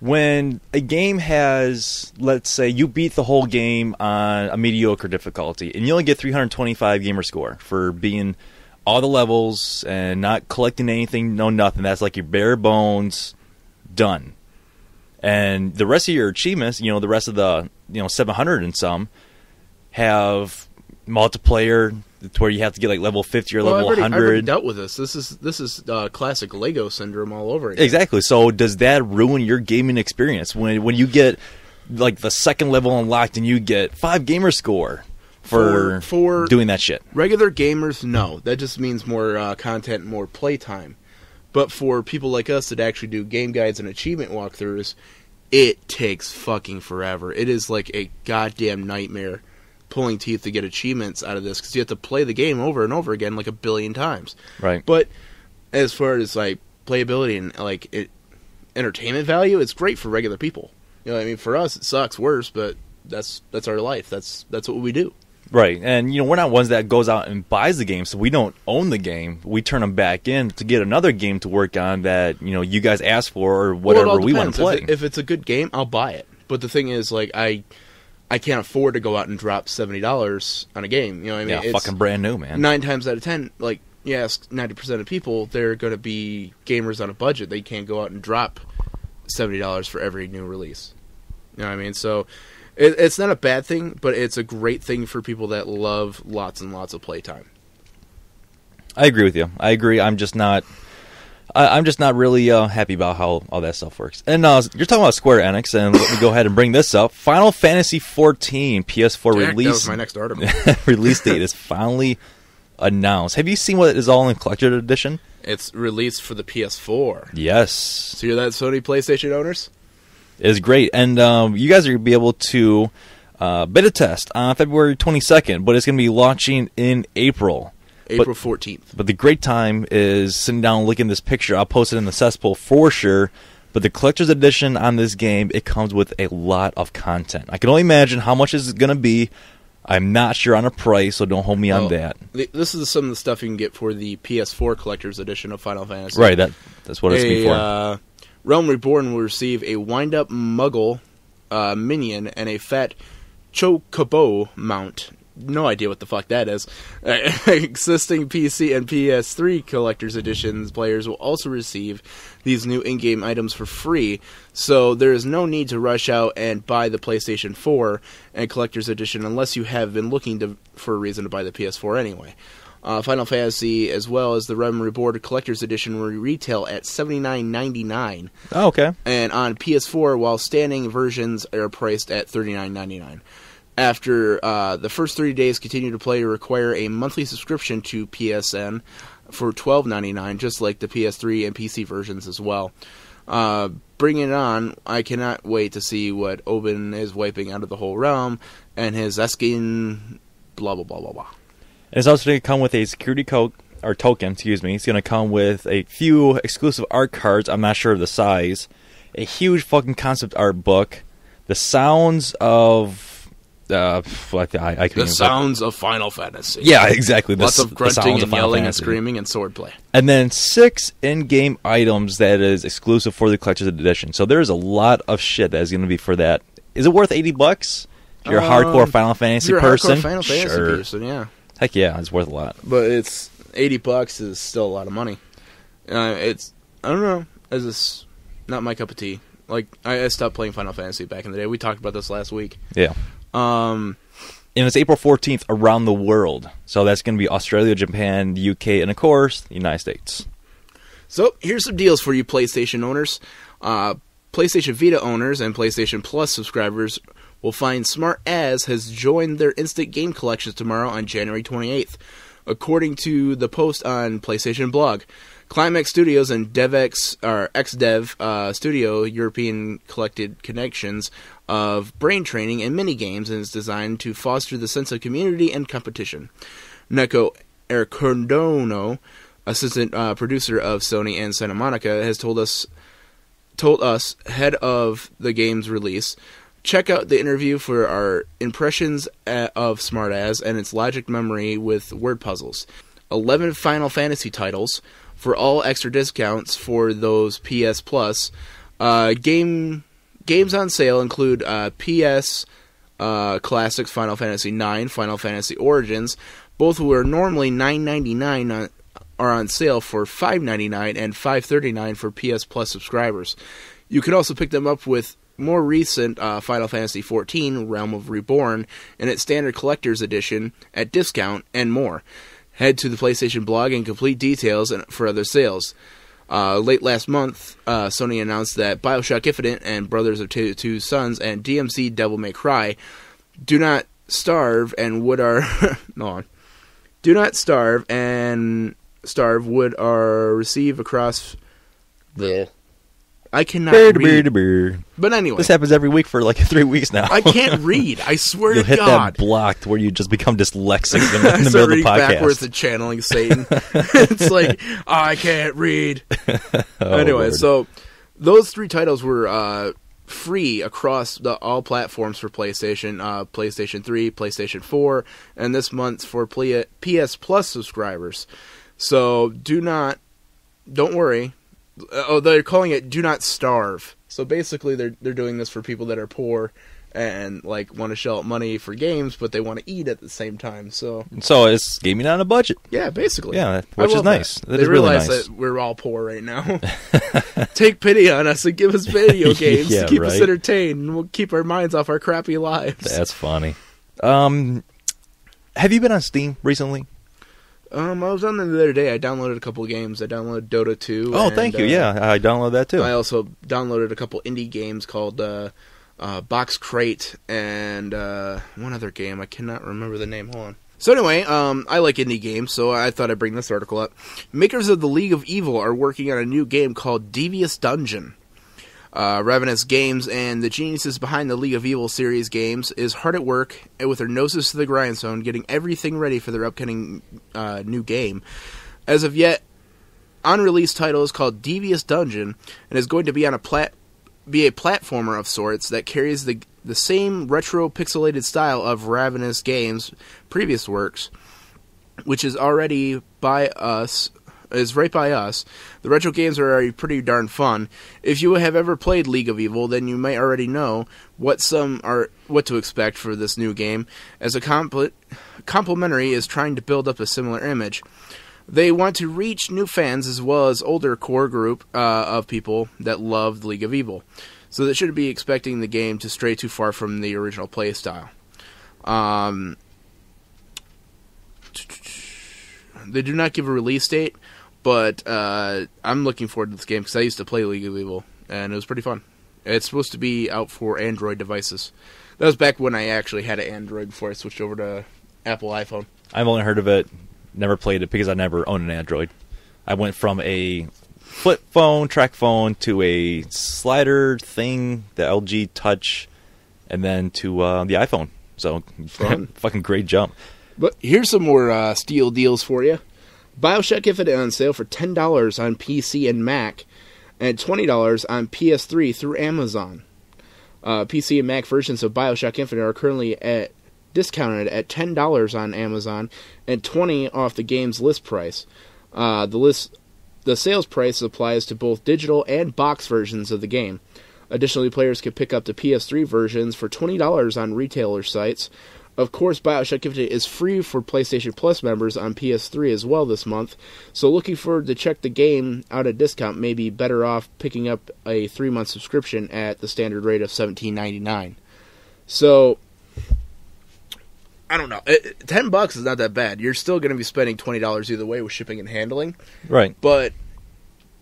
When a game has, let's say, you beat the whole game on a mediocre difficulty, and you only get 325 gamer score for being all the levels and not collecting anything, no nothing. That's like your bare bones, done. And the rest of your achievements, you know, the rest of the 700 and some, have multiplayer to where you have to get like level 50 or level 100. I've already dealt with this. This is classic Lego syndrome all over again. Exactly. So does that ruin your gaming experience when you get like the second level unlocked and you get 5 gamer score for doing that shit? Regular gamers, no. That just means more content, more playtime. But for people like us that actually do game guides and achievement walkthroughs, it takes fucking forever. It is like a goddamn nightmare pulling teeth to get achievements out of this, because you have to play the game over and over again like a billion times. Right. But as far as like playability and like entertainment value, it's great for regular people. You know what I mean? For us, it sucks worse, but that's our life. That's what we do. Right. And we're not ones that goes out and buys the game, so we don't own the game. We turn them back in to get another game to work on that you guys asked for or whatever we want to play. If it's a good game, I'll buy it. But the thing is, like I can't afford to go out and drop $70 on a game. You know what I mean? Yeah, it's fucking brand new, man. 9 times out of 10, like, you ask 90% of people, they're going to be gamers on a budget. They can't go out and drop $70 for every new release. You know what I mean? So it's not a bad thing, but it's a great thing for people that love lots and lots of playtime. I agree with you. I agree. I'm just not really happy about how all that stuff works. And you're talking about Square Enix, and let me go ahead and bring this up. Final Fantasy XIV PS4 release. That was my next article. Release date is finally announced. Have you seen what is all in collector edition? It's released for the PS4. Yes. So you're that Sony PlayStation owners? It's great. And you guys are going to be able to beta test on February 22nd, but it's going to be launching in April. April 14th. But the great time is sitting down and looking at this picture. I'll post it in the cesspool for sure. But the collector's edition on this game, it comes with a lot of content. I can only imagine how much is going to be. I'm not sure on a price, so don't hold me on that. This is some of the stuff you can get for the PS4 collector's edition of Final Fantasy. Right, that's what it's made for. Realm Reborn will receive a wind-up muggle minion and a fat chocobo mount. No idea what the fuck that is. Existing PC and PS3 collector's editions players will also receive these new in-game items for free, so there is no need to rush out and buy the PlayStation 4 and collector's edition unless you have been looking for a reason to buy the PS4 anyway. Final Fantasy, as well as the Realm Reborn collector's edition, will retail at $79.99. Oh, okay. And on PS4, while standing versions are priced at $39.99. After the first 30 days, continue to play or require a monthly subscription to PSN for $12.99, just like the PS3 and PC versions as well. Bring it on. I cannot wait to see what Oban is wiping out of the whole realm and his Eskin blah, blah, blah, blah, blah. And it's also going to come with a security code, or token, excuse me. It's going to come with a few exclusive art cards. I'm not sure of the size. A huge fucking concept art book. The sounds of... I the sounds of Final Fantasy. Yeah, exactly. Lots of grunting and yelling and screaming and swordplay. And then 6 in-game items that is exclusive for the collector's edition. So there's a lot of shit that is going to be for that. Is it worth $80? If you're a hardcore Final Fantasy person, yeah. Heck yeah, it's worth a lot. But it's $80 is still a lot of money. I don't know. It's just not my cup of tea. Like I stopped playing Final Fantasy back in the day. We talked about this last week. Yeah. And it's April 14th around the world, so that's going to be Australia, Japan, the UK, and of course the United States. So here's some deals for you PlayStation owners. PlayStation Vita owners and PlayStation Plus subscribers will find Smart As has joined their instant game collections tomorrow on January 28th. according to the post on PlayStation Blog. Climax Studios and DevX, or XDev Studio, European collected connections of brain training and minigames, and is designed to foster the sense of community and competition. Neko Ercondono, assistant producer of Sony and Santa Monica, has told us ahead of the game's release, check out the interview for our impressions of Smartaz and its logic memory with word puzzles. 11 Final Fantasy titles for all extra discounts for those PS Plus. Games on sale include PS Classics, Final Fantasy IX, Final Fantasy Origins, both who are normally $9.99 are on sale for $5.99 and $5.39 for PS Plus subscribers. You can also pick them up with more recent Final Fantasy XIV, Realm of Reborn, and its standard collector's edition at discount and more. Head to the PlayStation blog and complete details for other sales. Late last month, Sony announced that Bioshock Infinite and Brothers of Two Sons and DMC Devil May Cry do not starve and would are do not starve and starve would are receive across the. I cannot read. But anyway, this happens every week for like 3 weeks now. I can't read. I swear to God. You'll hit that blocked where you just become dyslexic in the middle of the podcast. I start backwards and channeling Satan. It's like, I can't read. Anyway, Lord. So those three titles were free across all platforms for PlayStation, PlayStation 3, PlayStation 4, and this month for PS Plus subscribers. So don't worry. Oh, they're calling it "Do Not Starve." So basically, they're doing this for people that are poor and like want to shell out money for games, but they want to eat at the same time. So it's gaming on a budget. Yeah, basically. Yeah, which is nice. They realize that we're all poor right now. Take pity on us and give us video games to keep us entertained, and we'll keep our minds off our crappy lives. That's funny. Have you been on Steam recently? I was on there the other day. I downloaded a couple of games. I downloaded Dota 2. Oh, thank you. Yeah, I downloaded that too. I also downloaded a couple indie games called Box Crate and one other game. I cannot remember the name. Hold on. So anyway, I like indie games, so I thought I'd bring this article up. Makers of the League of Evil are working on a new game called Devious Dungeon. Ravenous Games and the geniuses behind the League of Evil series games is hard at work and with their noses to the grindstone, getting everything ready for their upcoming new game. As of yet, unreleased title is called Devious Dungeon and is going to be on a platformer of sorts that carries the same retro pixelated style of Ravenous Games' previous works, which is already right by us. The retro games are already pretty darn fun. If you have ever played League of Evil, then you may already know what to expect for this new game, as a complimentary is trying to build up a similar image. They want to reach new fans as well as older core group of people that loved League of Evil, so they shouldn't be expecting the game to stray too far from the original play style. They do not give a release date, but I'm looking forward to this game because I used to play League of Evil, and it was pretty fun. It's supposed to be out for Android devices. That was back when I actually had an Android before I switched over to Apple iPhone. I've only heard of it, never played it, because I never owned an Android. I went from a flip phone, track phone, to a slider thing, the LG Touch, and then to the iPhone. So, fucking great jump. But here's some more steel deals for you. Bioshock Infinite on sale for $10 on PC and Mac, and $20 on PS3 through Amazon. PC and Mac versions of Bioshock Infinite are currently discounted at $10 on Amazon and $20 off the game's list price. The sales price applies to both digital and box versions of the game. Additionally, players can pick up the PS3 versions for $20 on retailer sites. Of course, Bioshock Infinite is free for PlayStation Plus members on PS3 as well this month, so looking forward to check the game out at discount may be better off picking up a 3-month subscription at the standard rate of $17.99. So, I don't know. $10 is not that bad. You're still going to be spending $20 either way with shipping and handling. Right. But,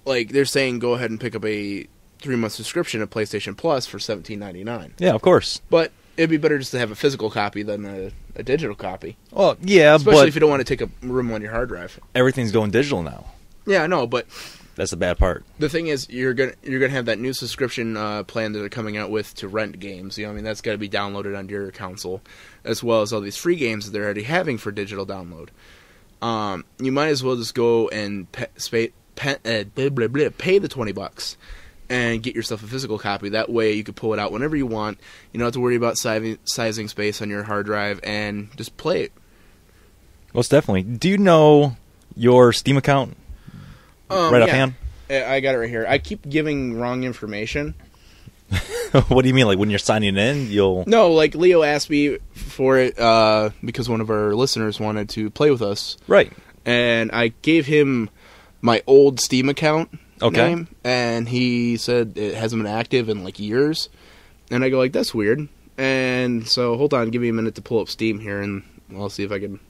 like, they're saying go ahead and pick up a 3-month subscription at PlayStation Plus for $17.99. Yeah, of course. But it'd be better just to have a physical copy than a digital copy. Well, yeah, especially if you don't want to take up room on your hard drive. Everything's going digital now. Yeah, I know, but that's the bad part. The thing is, you're gonna have that new subscription plan that they're coming out with to rent games. You know, I mean, that's got to be downloaded onto your console, as well as all these free games that they're already having for digital download. You might as well just go and pay the $20 and get yourself a physical copy. That way, you can pull it out whenever you want. You don't have to worry about sizing space on your hard drive, and just play it. Most definitely. Do you know your Steam account? Right offhand? I got it right here. I keep giving wrong information. What do you mean? Like when you're signing in, you'll... No, like Leo asked me for it because one of our listeners wanted to play with us. Right. And I gave him my old Steam account name, and he said it hasn't been active in like years. And I go like, that's weird. And so hold on, give me a minute to pull up Steam here, and I'll see if I can...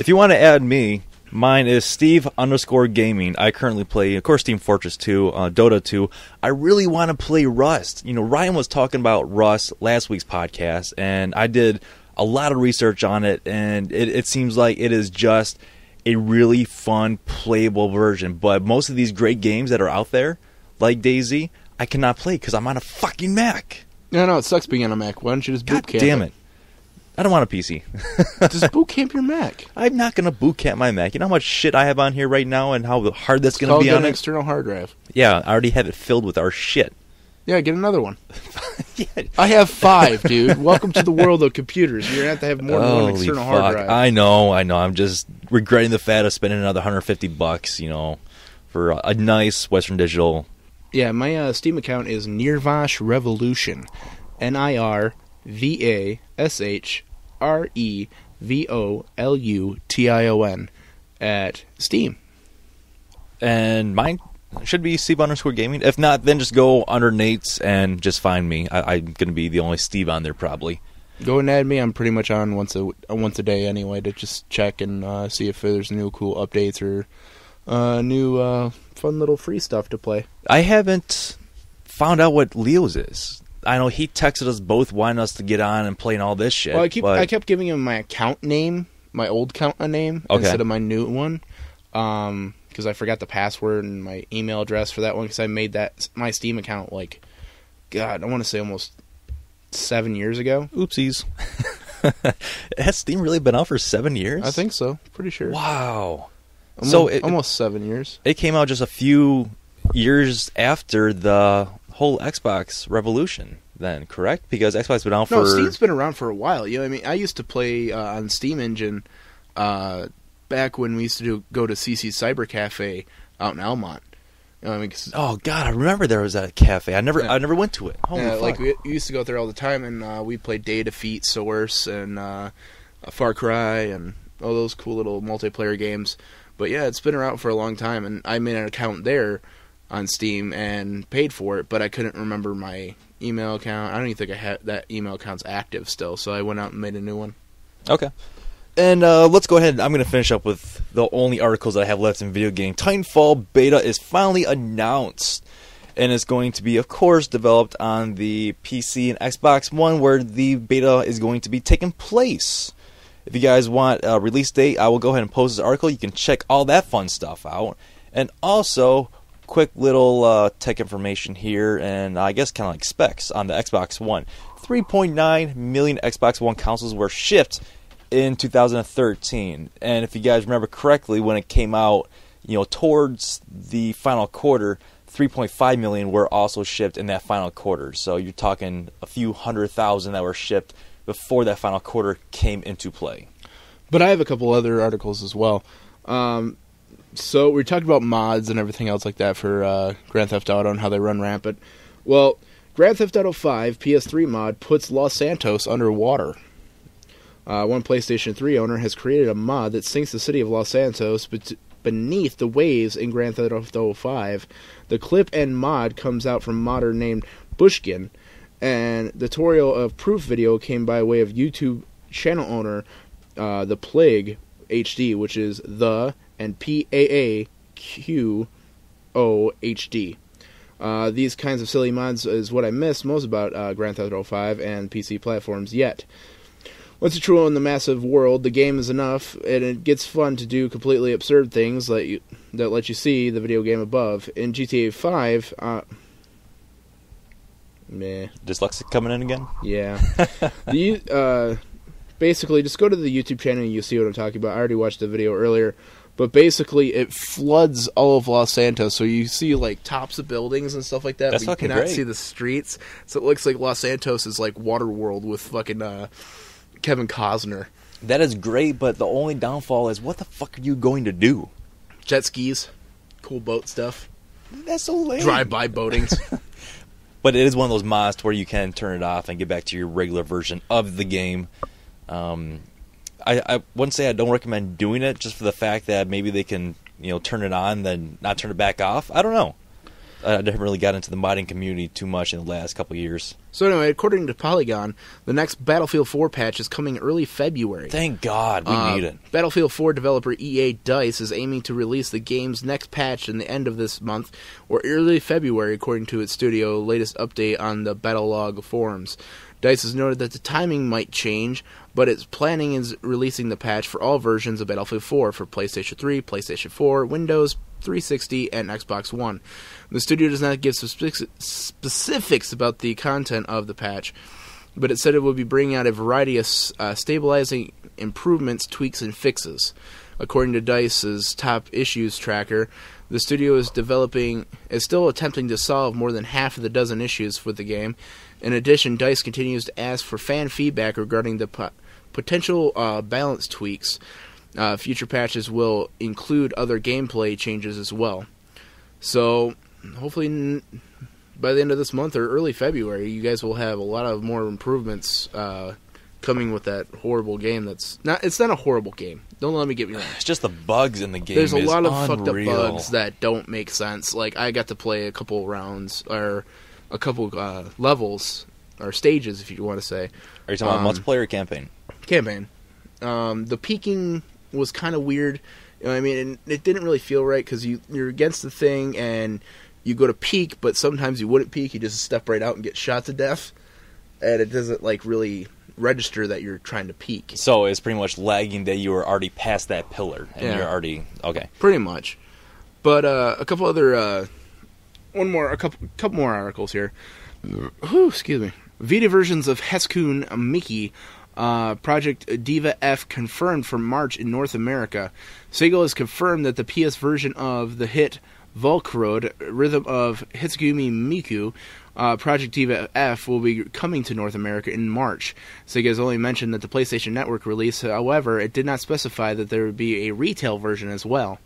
If you want to add me... Mine is Steve_Gaming. I currently play, of course, Team Fortress 2, Dota 2. I really want to play Rust. You know, Ryan was talking about Rust last week's podcast, and I did a lot of research on it, and it seems like it is just a really fun, playable version. But most of these great games that are out there, like DayZ, I cannot play because I'm on a fucking Mac. No, it sucks being on a Mac. Why don't you just boot camp? God damn it. I don't want a PC. Just boot camp your Mac. I'm not going to boot camp my Mac. You know how much shit I have on here right now and how hard that's going to be on it? I'll get an external hard drive. Yeah, I already have it filled with our shit. Yeah, get another one. Yeah. I have 5, dude. Welcome to the world of computers. You're going to have to have more than one external hard drive. I know. I'm just regretting the fact of spending another $150, you know, for a nice Western Digital. Yeah, my Steam account is Nirvash Revolution. NIRVASHREVOLUTION at Steam. And mine should be Steve_Gaming. If not, then just go under Nate's and just find me. I'm going to be the only Steve on there probably. Go and add me. I'm pretty much on once a day anyway to just check and see if there's new cool updates or new fun little free stuff to play. I haven't found out what Leo's is. I know he texted us both wanting us to get on and playing all this shit. Well, I kept giving him my account name, my old account name, instead of my new one, because I forgot the password and my email address for that one, because I made that my Steam account like, God, I want to say almost 7 years ago. Oopsies. Has Steam really been out for 7 years? I think so. Pretty sure. Wow. Almost 7 years. It came out just a few years after the whole Xbox revolution then, correct? Because Xbox's been out for... No, Steam's been around for a while. You know what I mean? I used to play on Steam Engine back when we used to go to CC Cyber Cafe out in Almont. You know what I mean? Oh, God, I remember there was that cafe. I never went to it. Holy fuck. Like, we used to go out there all the time, and we played Day Defeat, Source, and Far Cry, and all those cool little multiplayer games. But, yeah, it's been around for a long time, and I made an account there on Steam and paid for it, but I couldn't remember my email account. I don't even think I had that email account's active still, so I went out and made a new one. Okay. And let's go ahead. I'm going to finish up with the only articles that I have left in video game. Titanfall beta is finally announced, and it's going to be, of course, developed on the PC and Xbox One, where the beta is going to be taking place. If you guys want a release date, I will go ahead and post this article. You can check all that fun stuff out. And also... quick little tech information here, and I guess kind of like specs on the Xbox One. 3.9 million Xbox One consoles were shipped in 2013, and if you guys remember correctly, when it came out, you know, towards the final quarter, 3.5 million were also shipped in that final quarter. So you're talking a few 100,000 that were shipped before that final quarter came into play. But I have a couple other articles as well. So we talked about mods and everything else like that for Grand Theft Auto and how they run rampant. Well, Grand Theft Auto 5 PS3 mod puts Los Santos underwater. One PlayStation 3 owner has created a mod that sinks the city of Los Santos beneath the waves in Grand Theft Auto 5. The clip and mod comes out from a modder named Bushkin, and the tutorial of proof video came by way of YouTube channel owner The Plague HD, which is the... and P-A-A-Q-O-H-D. These kinds of silly mods is what I miss most about Grand Theft Auto 5 and PC platforms yet. Once you true in the massive world, the game is enough, and it gets fun to do completely absurd things that let you see the video game above. In GTA 5, meh. Dyslexic coming in again? Yeah. Basically, just go to the YouTube channel and you'll see what I'm talking about. I already watched the video earlier. But basically, it floods all of Los Santos, so you see, like, tops of buildings and stuff like that, but you cannot see the streets. So it looks like Los Santos is, like, Waterworld with fucking Kevin Costner. That is great, but the only downfall is, what the fuck are you going to do? Jet skis. Cool boat stuff. That's so lame. Drive-by boatings. But it is one of those mods where you can turn it off and get back to your regular version of the game. I wouldn't say I don't recommend doing it, just for the fact that maybe they can, you know, turn it on then not turn it back off. I don't know. I never really got into the modding community too much in the last couple of years. So anyway, according to Polygon, the next Battlefield 4 patch is coming early February. Thank God, we need it. Battlefield 4 developer EA DICE is aiming to release the game's next patch in the end of this month, or early February, according to its studio latest update on the Battlelog forums. DICE has noted that the timing might change, but its planning is releasing the patch for all versions of Battlefield 4 for PlayStation 3, PlayStation 4, Windows 360, and Xbox One. The studio does not give specifics about the content of the patch, but it said it would be bringing out a variety of stabilizing improvements, tweaks, and fixes. According to DICE's top issues tracker, the studio is still attempting to solve more than half of the dozen issues with the game. In addition, DICE continues to ask for fan feedback regarding the potential balance tweaks. Future patches will include other gameplay changes as well. So, hopefully by the end of this month or early February, you guys will have a lot of more improvements coming with that horrible game. It's not a horrible game. Don't let me get me wrong. It's just the bugs in the game. There's a lot of fucked up bugs that don't make sense. Like, I got to play a couple rounds, or a couple levels, or stages, if you want to say. Are you talking about multiplayer or campaign? Campaign. The peeking was kind of weird. You know what I mean? And it didn't really feel right, because you're against the thing, and you go to peek, but sometimes you wouldn't peek. You just step right out and get shot to death, and it doesn't, like, really register that you're trying to peek. So it's pretty much lagging that you were already past that pillar, and you're already... Okay. Pretty much. But a couple other... a couple more articles here. Ooh, excuse me. Vita versions of Hescoon Mickey, Project Diva F confirmed for March in North America. Sega has confirmed that the PS version of the hit Volkerode, Rhythm of Hitsugumi Miku, Project Diva F will be coming to North America in March. Sega has only mentioned that the PlayStation Network release, however, it did not specify that there would be a retail version as well.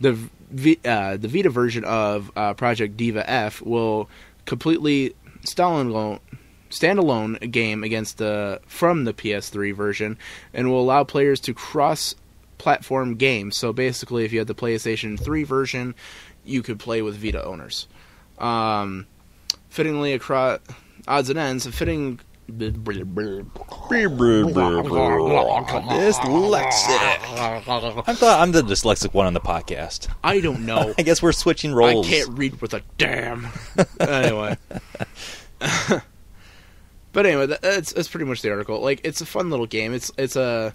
The Vita version of Project Diva F will completely standalone game against from the PS3 version, and will allow players to cross-platform games. So basically, if you had the PlayStation 3 version, you could play with Vita owners. Fittingly across odds and ends, fitting. Dyslexic. I'm the dyslexic one on the podcast. I don't know. I guess we're switching roles. I can't read with a damn. Anyway. But anyway, that's pretty much the article. Like, it's a fun little game. It's kind of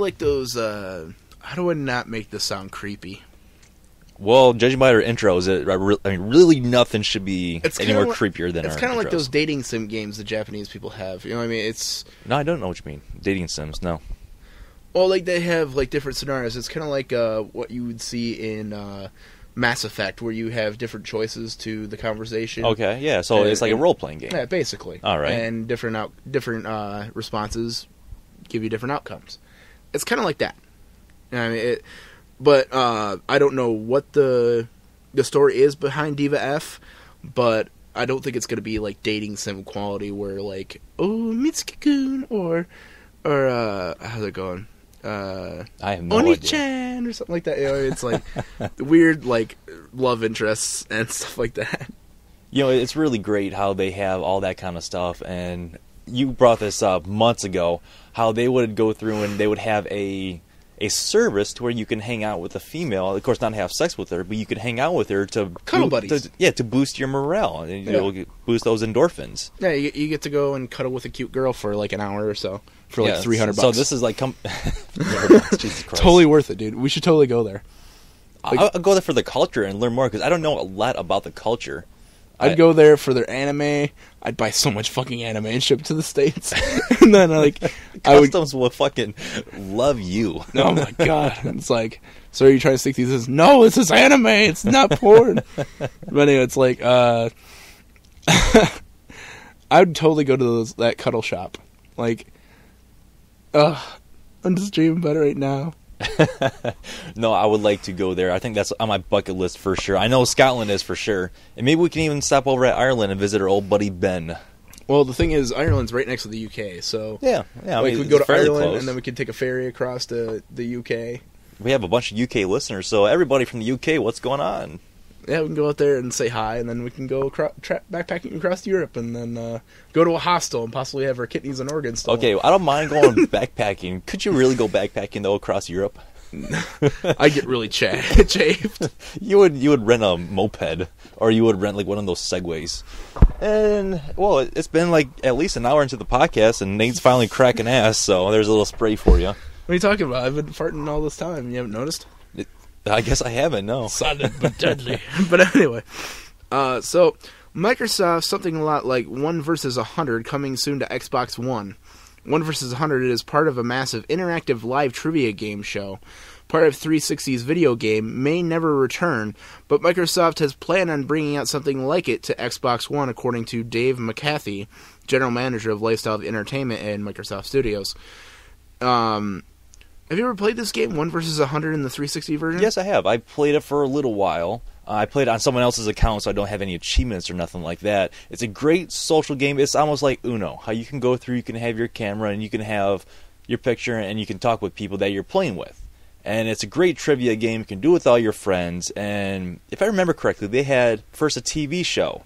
like those. How do I not make this sound creepy? Well, judging by our intros, really nothing should be anywhere creepier than our intros. It's kind of like those dating sim games the Japanese people have. You know what I mean? No, I don't know what you mean. Dating sims, no. Well, like, they have, like, different scenarios. It's kind of like what you would see in Mass Effect, where you have different choices to the conversation. Okay, yeah, so it's like a role-playing game. Yeah, basically. All right. And different responses give you different outcomes. It's kind of like that. You know what I mean? But I don't know what the story is behind Diva F, but I don't think it's going to be like dating sim quality where like, oh, Mitsuki-kun or how's it going? I have no Oni-chan idea. Or something like that. You know, it's like weird like love interests and stuff like that. You know, it's really great how they have all that kind of stuff, and you brought this up months ago, how they would go through and they would have a a service to where you can hang out with a female, of course not have sex with her, but you could hang out with her to cuddle buddies. To boost your morale and you'll boost those endorphins. Yeah, you get to go and cuddle with a cute girl for like an hour or so for like $300. So this is like Jesus Christ. Totally worth it, dude. We should totally go there. Like, I'll go there for the culture and learn more because I don't know a lot about the culture. I'd go there for their anime. I'd buy so much fucking anime and ship to the States. And then, like, customs will fucking love you. Oh, my God. It's like, so are you trying to stick these? As, no, this is anime. It's not porn. But anyway, it's like, I would totally go to that cuddle shop. Like, I'm just dreaming about it right now. No, I would like to go there. I think that's on my bucket list for sure. I know Scotland is for sure. And maybe we can even stop over at Ireland and visit our old buddy Ben. Well, the thing is, Ireland's right next to the UK, so... Yeah, I mean, we could go to Ireland, close. And then we could take a ferry across to the UK. We have a bunch of UK listeners, so everybody from the UK, what's going on? Yeah, we can go out there and say hi, and then we can go backpacking across Europe, and then go to a hostel and possibly have our kidneys and organs stolen. Okay, well, I don't mind going backpacking. Could you really go backpacking, though, across Europe? I get really chafed. You would rent a moped, or you would rent like one of those Segways. And, well, it's been like at least an hour into the podcast, and Nate's finally cracking ass, so there's a little spray for you. What are you talking about? I've been farting all this time. You haven't noticed? I guess I haven't, no. Solid but deadly. But anyway, so Microsoft, something a lot like 1 vs. 100 coming soon to Xbox One. 1 vs. 100 is part of a massive interactive live trivia game show. Part of 360's video game may never return, but Microsoft has planned on bringing out something like it to Xbox One, according to Dave McCarthy, General Manager of Lifestyle of Entertainment at Microsoft Studios. Have you ever played this game, 1 vs. 100, in the 360 version? Yes, I have. I played it for a little while. I played it on someone else's account, so I don't have any achievements or nothing like that. It's a great social game. It's almost like Uno, how you can go through, you can have your camera, and you can have your picture, and you can talk with people that you're playing with. And it's a great trivia game. You can do it with all your friends. And if I remember correctly, they had first a TV show.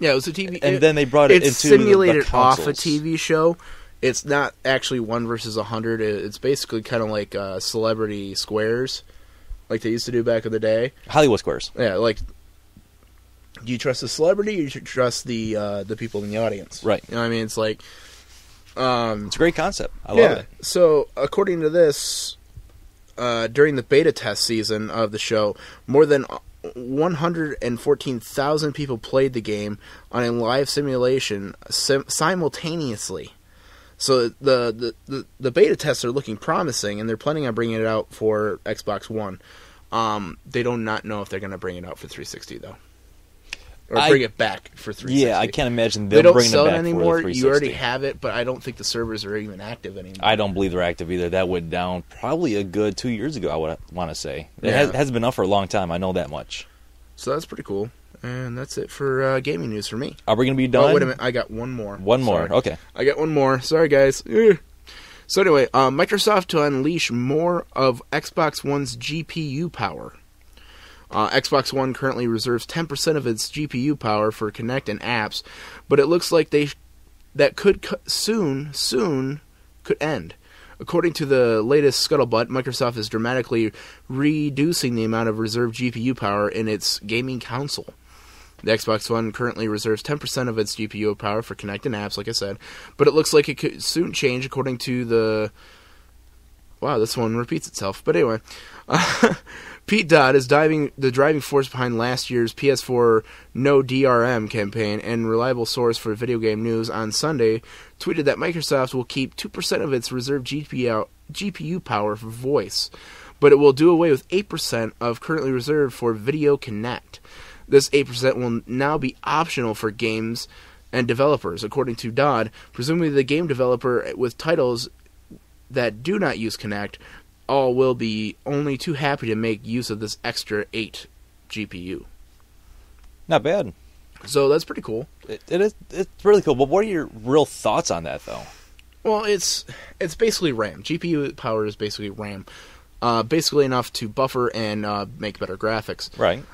Yeah, it was a TV show. And then they brought it into the consoles. It's simulated off a TV show. It's not actually 1 vs. 100. It's basically kind of like celebrity squares, like they used to do back in the day. Hollywood squares. Yeah, like, do you trust the celebrity or do you trust the people in the audience? Right. You know what I mean? It's like... it's a great concept. I love it. So, according to this, during the beta test season of the show, more than 114,000 people played the game on a live simulation simultaneously. So the beta tests are looking promising, and they're planning on bringing it out for Xbox One. They do not know if they're going to bring it out for 360, though. Or bring it back for 360. Yeah, I can't imagine they'll bring it back for 360. They don't sell it anymore. You already have it, but I don't think the servers are even active anymore. I don't believe they're active either. That went down probably a good 2 years ago, I would want to say. It has been up for a long time. I know that much. So that's pretty cool. And that's it for gaming news for me. Are we going to be done? Oh, wait a minute. I got one more. One more. Sorry. Okay. I got one more. Sorry, guys. So anyway, Microsoft to unleash more of Xbox One's GPU power. Xbox One currently reserves 10% of its GPU power for Kinect and apps, but it looks like that could soon could end. According to the latest scuttlebutt, Microsoft is dramatically reducing the amount of reserved GPU power in its gaming console. The Xbox One currently reserves 10% of its GPU power for Kinect and apps, like I said. But it looks like it could soon change according to the... Wow, this one repeats itself. But anyway, Pete Dodd is the driving force behind last year's PS4 No DRM campaign, and reliable source for video game news on Sunday tweeted that Microsoft will keep 2% of its reserved GPU power for voice, but it will do away with 8% of currently reserved for Video Kinect. This 8% will now be optional for games and developers, according to Dodd. Presumably the game developer with titles that do not use Kinect all will be only too happy to make use of this extra 8 GPU. Not bad. So that's pretty cool. It's really cool. But what are your real thoughts on that, though? Well, it's basically RAM. GPU power is basically RAM. Basically enough to buffer and make better graphics. Right.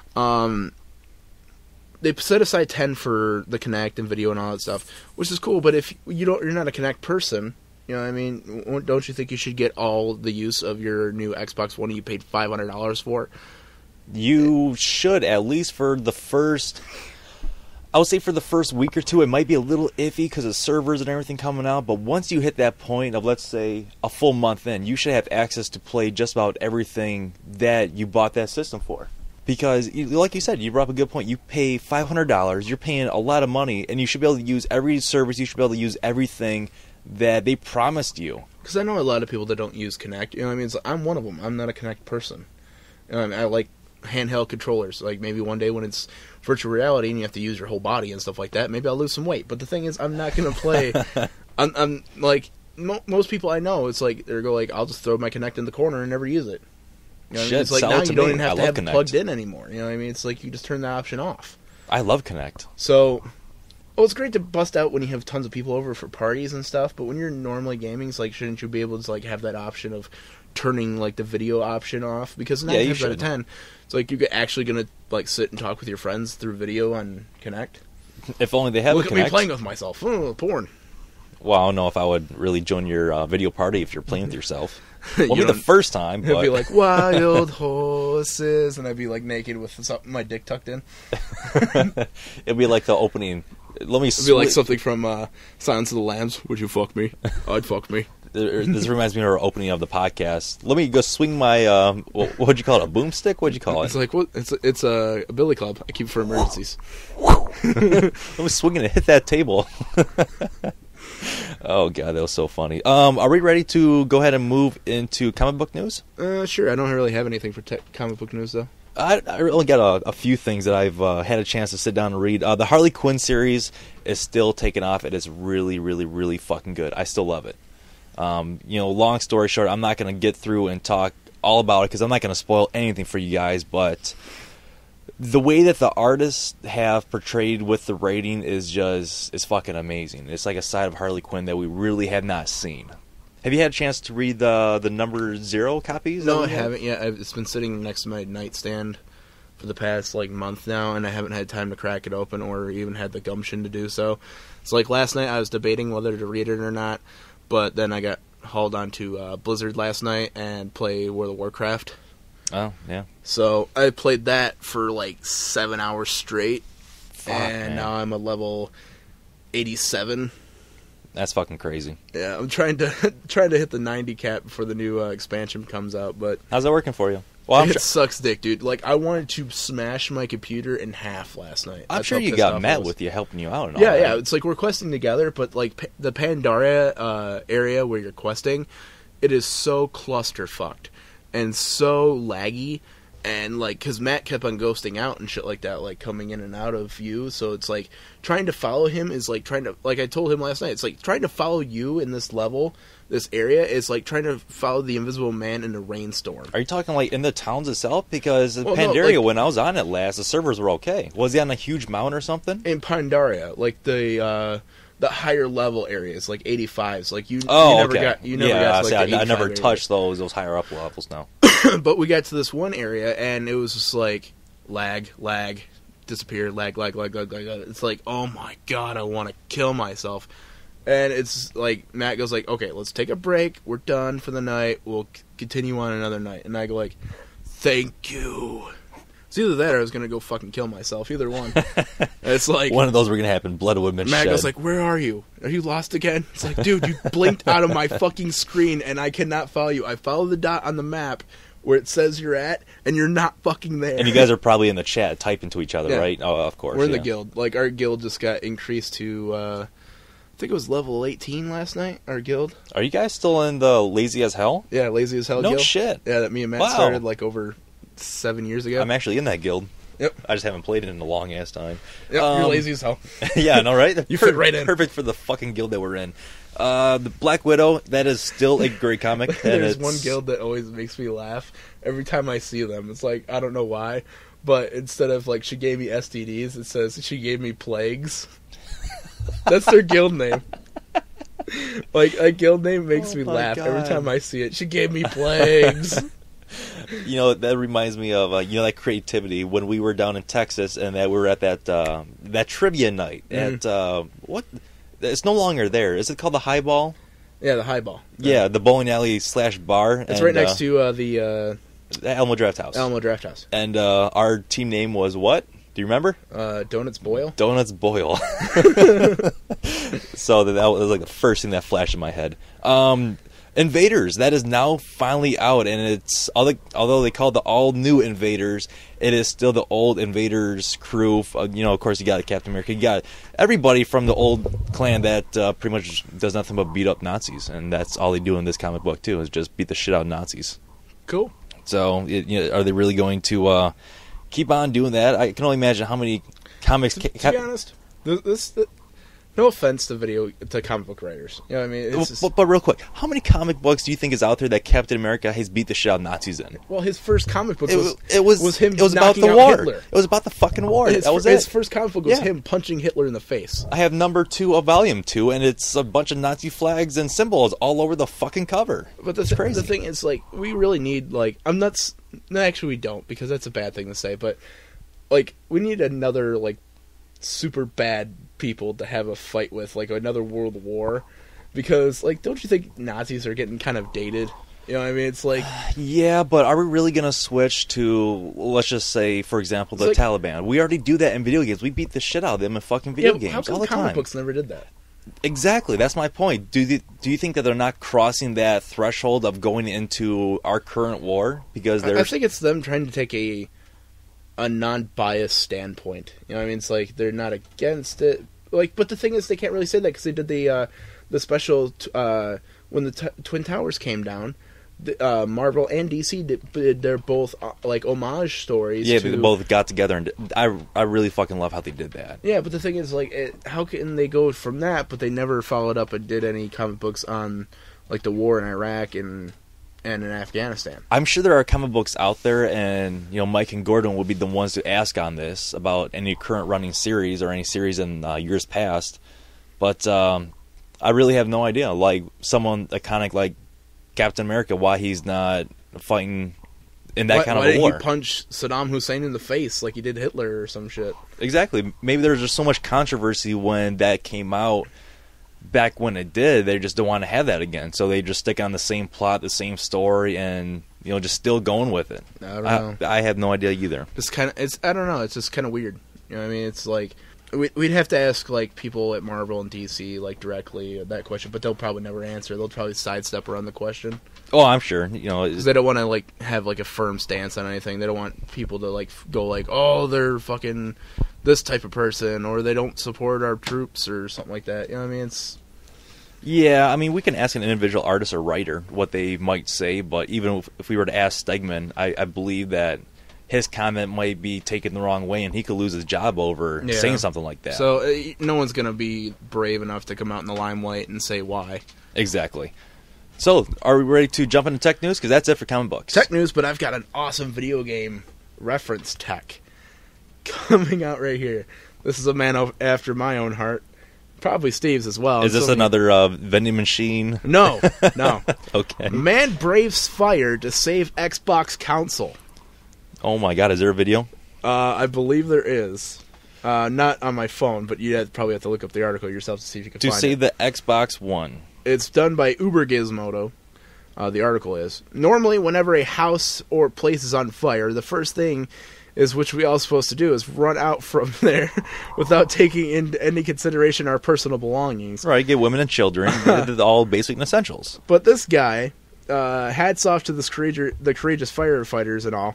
They set aside 10 for the Kinect and video and all that stuff, which is cool. But if you're not a Kinect person... You know what I mean? Don't you think you should get all the use of your new Xbox One you paid $500 for? You should, at least for the first... I would say for the first week or two, it might be a little iffy because of servers and everything coming out. But once you hit that point of, let's say, a full month in, you should have access to play just about everything that you bought that system for. Because, like you said, you brought up a good point. You pay $500, you're paying a lot of money, and you should be able to use every service. You should be able to use everything that they promised you. Because I know a lot of people that don't use Kinect. You know what I mean? It's like, I'm one of them. I'm not a Kinect person. You know what I mean? I like handheld controllers. Like, maybe one day when it's virtual reality and you have to use your whole body and stuff like that, maybe I'll lose some weight. But the thing is, I'm not going to play... I'm like, most people I know, it's like, they're like, I'll just throw my Kinect in the corner and never use it. You know what I mean? It's like, now you don't even have to have it plugged in anymore. You know what I mean? It's like, you just turn that option off. I love Kinect. So... Oh, it's great to bust out when you have tons of people over for parties and stuff, but when you're normally gaming, it's like, shouldn't you be able to like have that option of turning like the video option off? Because 9 times out of 10, it's like you're actually going to like sit and talk with your friends through video on Kinect. If only they have Kinect. Look at me playing with myself. Oh, porn. Well, I don't know if I would really join your video party if you're playing with yourself. Well, be the first time. It'd be like, wild horses, and I'd be like naked with something, my dick tucked in. It'd be like the opening... It'd be like something from Silence of the Lambs. Would you fuck me? I'd fuck me. This reminds me of our opening of the podcast. Let me go swing my, what'd you call it, a boomstick? What'd you call it? It's like, what? It's a billy club I keep for emergencies. Let me swing it and hit that table. Oh, God, that was so funny. Are we ready to go ahead and move into comic book news? Sure. I don't really have anything for comic book news, though. I really got a few things that I've had a chance to sit down and read. The Harley Quinn series is still taking off. It is really, really, really fucking good. I still love it. You know, long story short, I'm not going to get through and talk all about it because I'm not going to spoil anything for you guys, but the way that the artists have portrayed with the writing is fucking amazing. It's like a side of Harley Quinn that we really have not seen. Have you had a chance to read the number 0 copies? No, I haven't yet. It's been sitting next to my nightstand for the past like month now, and I haven't had time to crack it open or even had the gumption to do so. It's like last night I was debating whether to read it or not, but then I got hauled onto Blizzard last night and play World of Warcraft. Oh, yeah. So I played that for like 7 hours straight, now I'm a level 87. That's fucking crazy. Yeah, I'm trying to hit the 90 cap before the new expansion comes out. But how's that working for you? Well, it sucks dick, dude. Like, I wanted to smash my computer in half last night. I'm sure you got Matt with you helping you out. And yeah, all that. Yeah. It's like we're questing together, but like the Pandaria area where you're questing, it is so clusterfucked and so laggy, and like because Matt kept on ghosting out and shit like that, like coming in and out of you. So it's like trying to follow him is like trying to, like I told him last night, it's like trying to follow you in this level, this area is like trying to follow the Invisible Man in a rainstorm. Are you talking like in the towns itself? Because Pandaria, no, like, when I was on it last, the servers were okay. Was he on a huge mountain or something? In Pandaria, like the higher level areas, like 85s, like you never got to, I never touched those higher up levels. No. But we got to this one area, and it was just like, lag, disappear, lag. It's like, oh my god, I want to kill myself. And it's like, Matt goes like, okay, let's take a break. We're done for the night. We'll continue on another night. And I go like, thank you. It's either that or I was going to go fucking kill myself. Either one. It's like... one of those were going to happen. Blood would have been shed. Matt goes like, where are you? Are you lost again? It's like, dude, you blinked out of my fucking screen, and I cannot follow you. I follow the dot on the map where it says you're at, and you're not fucking there. And you guys are probably in the chat typing to each other, yeah. Right? Oh, of course. We're in the guild. Like, our guild just got increased to, I think it was level 18 last night, our guild. Are you guys still in the Lazy as Hell? Yeah, Lazy as Hell guild. No shit. Yeah, that me and Matt started, like, over 7 years ago. I'm actually in that guild. Yep. I just haven't played it in a long ass time. Yep, you're lazy as hell. Yeah, no, right? You fit right in. Perfect for the fucking guild that we're in. The Black Widow, that is still a great comic. There's one guild that always makes me laugh every time I see them. It's like, I don't know why, but instead of like, she gave me STDs, it says she gave me plagues. That's their guild name. Like, a guild name makes me laugh every time I see it. She gave me plagues. You know, that reminds me of, you know, that creativity when we were down in Texas and that we were at that trivia night at, what? It's no longer there. Is it called the Highball? Yeah, the Highball. Yeah, the bowling alley slash bar. It's right next to the Alamo Draft House. Alamo Draft House. And our team name was what? Do you remember? Donuts Boil. Donuts Boil. So that was like the first thing that flashed in my head. Invaders, that is now finally out, and it's although they call it the all new Invaders, it is still the old Invaders crew. You know, of course, you got Captain America, you got everybody from the old clan that pretty much does nothing but beat up Nazis, and that's all they do in this comic book too, is just beat the shit out of Nazis. Cool. So, are they really going to keep on doing that? I can only imagine how many comics. To be honest, no offense to comic book writers. You know what I mean? But real quick, how many comic books do you think is out there that Captain America has beat the shit out of Nazis in? Well, his first comic book was him. It was about the war. Hitler. It was about the fucking war. His first comic book was him punching Hitler in the face. I have number 2 of volume 2, and it's a bunch of Nazi flags and symbols all over the fucking cover. But that's crazy. The thing is, like, we really need, like, I'm not. No, actually, we don't, because that's a bad thing to say. But, like, we need another, like, super bad people to have a fight with, like another world war, because, like, don't you think Nazis are getting kind of dated? You know what I mean? It's like, yeah, but are we really gonna switch to, let's just say, for example, the Taliban? We already do that in video games. We beat the shit out of them in fucking video games all the time. How come comic books never did that? Exactly, that's my point. Do you think that they're not crossing that threshold of going into our current war? Because I think it's them trying to take a non-biased standpoint. You know what I mean? It's like, they're not against it. Like, but the thing is, they can't really say that, because they did the special, when the Twin Towers came down, Marvel and DC did, they're both, like, homage stories. Yeah, they both got together, and I really fucking love how they did that. Yeah, but the thing is, like, how can they go from that, but they never followed up and did any comic books on, like, the war in Iraq and in Afghanistan. I'm sure there are comic books out there, and, you know, Mike and Gordon will be the ones to ask on this about any current running series or any series in years past. But I really have no idea. Like, someone iconic like Captain America, why he's not fighting in that kind of a war. Why didn't he punch Saddam Hussein in the face like he did Hitler or some shit? Exactly. Maybe there's just so much controversy when that came out. Back when it did, they just don't want to have that again, so they just stick on the same plot, the same story, and, you know, just still going with it. I don't know. I have no idea either. It's kind of, I don't know. It's just kind of weird. You know what I mean? It's like, we'd have to ask, like, people at Marvel and DC, like, directly that question, but they'll probably never answer. They'll probably sidestep around the question. Oh, I'm sure. You know, because they don't want to, like, have, like, a firm stance on anything. They don't want people to, like, go like, oh, they're fucking this type of person, or they don't support our troops, or something like that. You know what I mean? It's, yeah, I mean, we can ask an individual artist or writer what they might say, but even if we were to ask Stegman, I believe that his comment might be taken the wrong way, and he could lose his job over saying something like that. So no one's going to be brave enough to come out in the limelight and say why. Exactly. So, are we ready to jump into tech news? Because that's it for comic books. Tech news, but I've got an awesome video game reference tech coming out right here. This is a man after my own heart. Probably Steve's as well. Is this another vending machine? No, no. Okay. Man braves fire to save Xbox console. Oh my God, is there a video? I believe there is. Not on my phone, but you'd probably have to look up the article yourself to see if you can find it. To save the Xbox One. It's done by Uber Gizmodo, the article is. Normally, whenever a house or place is on fire, the first thing is which we all are supposed to do is run out from there without taking into any consideration our personal belongings. Right, get women and children, all basic essentials. But this guy, hats off to this the courageous firefighters and all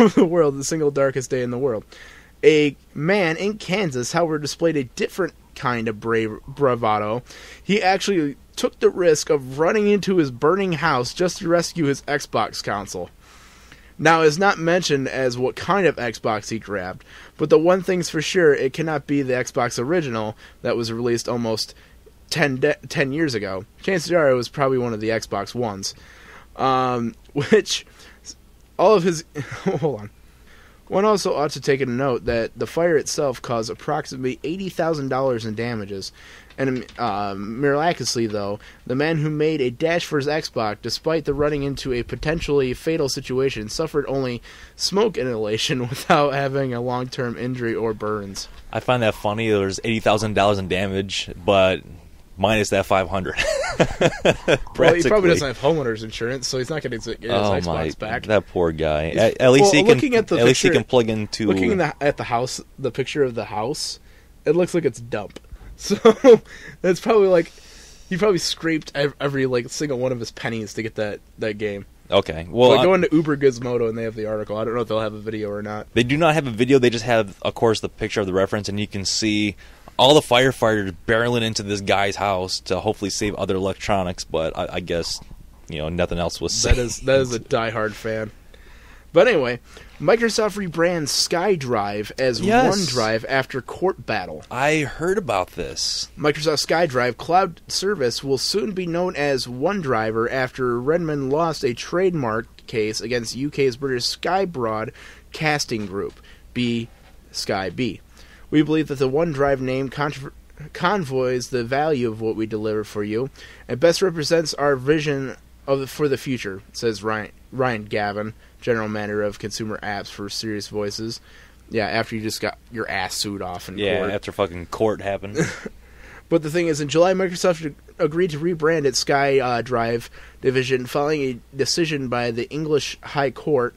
of the world, the single darkest day in the world. A man in Kansas, however, displayed a different kind of bravado. He actually took the risk of running into his burning house just to rescue his Xbox console. Now, it's not mentioned as what kind of Xbox he grabbed, but the one thing's for sure, it cannot be the Xbox original that was released almost 10 years ago. Chances are it was probably one of the Xbox Ones, which all of his... hold on. One also ought to take into note that the fire itself caused approximately $80,000 in damages, and miraculously, though, the man who made a dash for his Xbox, despite the running into a potentially fatal situation, suffered only smoke inhalation without having a long-term injury or burns. I find that funny. There's $80,000 in damage, but minus that $500. Well, he probably doesn't have homeowners insurance, so he's not going to get his Xbox back. That poor guy. At least he can plug into... Looking at the house, the picture of the house, it looks like it's dump. So that's probably like... He probably scraped every like single one of his pennies to get that game. Okay. Well, so go into Uber Gizmodo and they have the article. I don't know if they'll have a video or not. They do not have a video. They just have, of course, the picture of the reference, and you can see all the firefighters barreling into this guy's house to hopefully save other electronics. But I guess, you know, nothing else was saved. That is a diehard fan. But anyway, Microsoft rebrands SkyDrive as OneDrive after court battle. I heard about this. Microsoft SkyDrive cloud service will soon be known as OneDrive after Redmond lost a trademark case against UK's British Skybroad Casting Group, Sky B. We believe that the OneDrive name conveys the value of what we deliver for you and best represents our vision for the future, says Ryan Gavin, general manager of consumer apps for Serious Voices. Yeah, after you just got your ass sued off in court. Yeah, after fucking court happened. But the thing is, in July, Microsoft agreed to rebrand its SkyDrive division following a decision by the English High Court,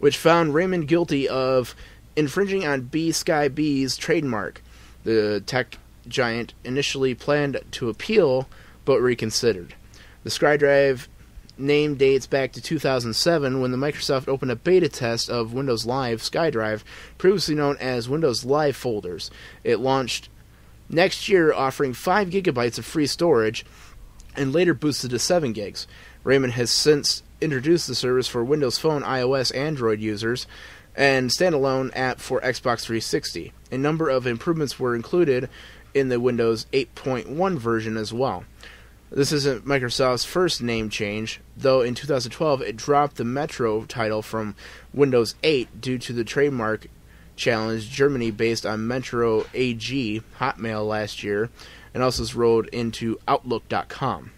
which found Raymond guilty of infringing on Sky B's trademark. The tech giant initially planned to appeal, but reconsidered. The SkyDrive name dates back to 2007 when the Microsoft opened a beta test of Windows Live SkyDrive, previously known as Windows Live Folders. It launched next year offering 5 gigabytes of free storage and later boosted to 7 gigs. Raymond has since introduced the service for Windows Phone, iOS, Android users, and standalone app for Xbox 360. A number of improvements were included in the Windows 8.1 version as well. This isn't Microsoft's first name change, though in 2012 it dropped the Metro title from Windows 8 due to the trademark challenge Germany based on Metro AG Hotmail last year, and also rolled into Outlook.com.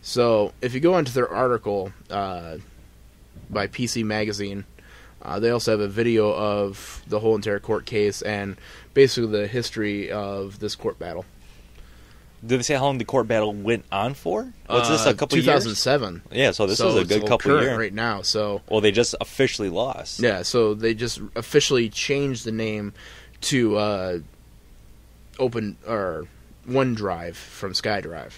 So if you go onto their article by PC Magazine, they also have a video of the whole entire court case and basically the history of this court battle. Did they say how long the court battle went on for? Was this a couple 2007. Years? 2007. Yeah, so this is a good couple years right now. So, well, they just officially lost. Yeah, so they just officially changed the name to OneDrive from SkyDrive.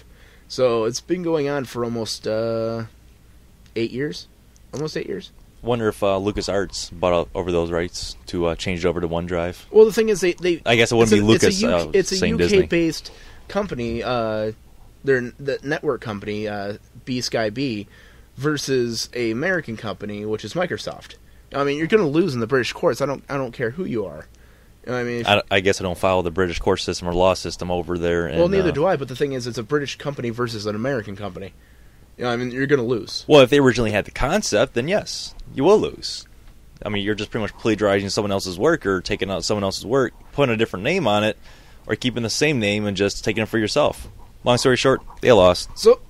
So it's been going on for almost 8 years. Almost 8 years. Wonder if LucasArts bought over those rights to change it over to OneDrive. Well, the thing is, they I guess it wouldn't be Lucas. It's a UK based company, the network company, Sky B, versus a American company, which is Microsoft. I mean, you're going to lose in the British courts. I don't care who you are. I mean, I guess I don't follow the British court system or law system over there. And, well, neither do I. But the thing is, it's a British company versus an American company. You know, I mean, you're going to lose. Well, if they originally had the concept, then yes, you will lose. I mean, you're just pretty much plagiarizing someone else's work or taking out someone else's work, putting a different name on it, or keeping the same name and just taking it for yourself. Long story short, they lost. So,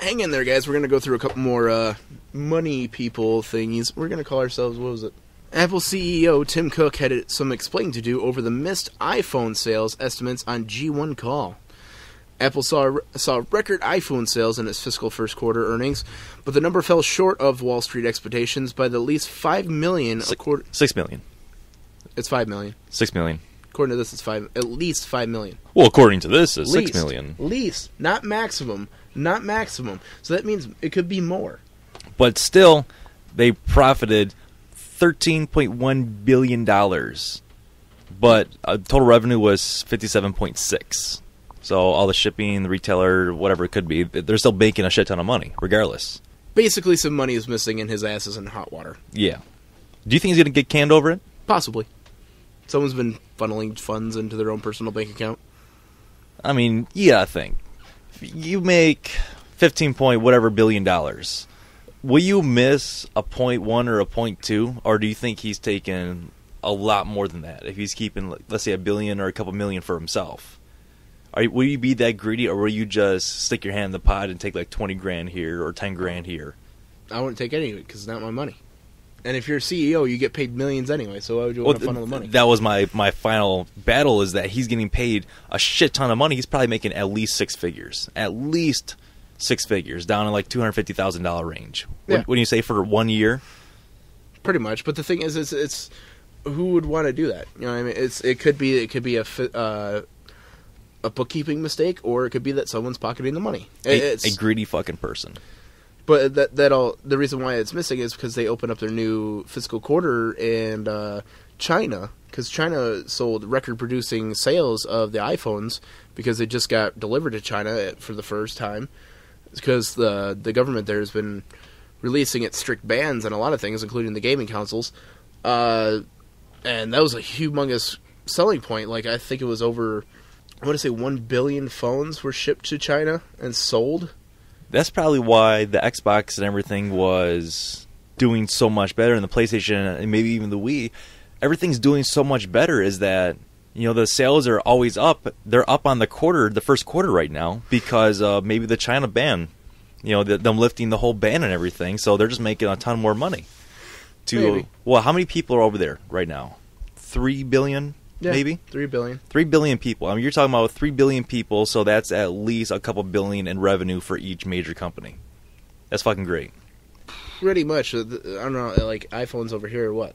hang in there, guys. We're going to go through a couple more money people thingies. We're going to call ourselves, what was it? Apple CEO Tim Cook had some explaining to do over the missed iPhone sales estimates on G1 call. Apple saw record iPhone sales in its fiscal first quarter earnings, but the number fell short of Wall Street expectations by at least 5 million. 6 million. It's 5 million. 6 million. According to this, it's at least $5 million. Well, according to this, it's least, $6 million. Least, not maximum, not maximum. So that means it could be more. But still, they profited $13.1 billion, but total revenue was 57.6. So all the shipping, the retailer, whatever it could be, they're still making a shit ton of money, regardless. Basically, some money is missing, and his ass is in hot water. Yeah. Do you think he's going to get canned over it? Possibly. Someone's been funneling funds into their own personal bank account. I mean, yeah, I think. If you make 15 point whatever billion dollars, will you miss a 0.1 or a 0.2? Or do you think he's taking a lot more than that? If he's keeping, let's say, a billion or a couple million for himself, will you be that greedy, or will you just stick your hand in the pot and take like $20 grand here or $10 grand here? I wouldn't take any of it because it's not my money. And if you're a CEO, you get paid millions anyway, so why would you want to funnel the money? That was my final battle, is that he's getting paid a shit ton of money. He's probably making at least six figures. At least six figures, down in like $250,000 range. Yeah. Wouldn't you say for 1 year? Pretty much. But the thing is, it's who would want to do that? You know what I mean? It could be a bookkeeping mistake, or it could be that someone's pocketing the money. It's a greedy fucking person. But the reason why it's missing is because they opened up their new fiscal quarter in China, because China sold record-producing sales of the iPhones because they just got delivered to China for the first time, because the government there has been releasing its strict bans on a lot of things, including the gaming consoles, and that was a humongous selling point. Like, I think it was over, I want to say 1 billion phones were shipped to China and sold. That's probably why the Xbox and everything was doing so much better, and the PlayStation and maybe even the Wii. Everything's doing so much better is that, you know, the sales are always up. They're up on the first quarter right now, because maybe the China ban, you know, them lifting the whole ban and everything. So they're just making a ton more money. Well, how many people are over there right now? 3 billion? Yeah, maybe 3 billion. 3 billion people. I mean, you're talking about 3 billion people, so that's at least a couple billion in revenue for each major company. That's fucking great. Pretty much. I don't know, like, iPhones over here are what?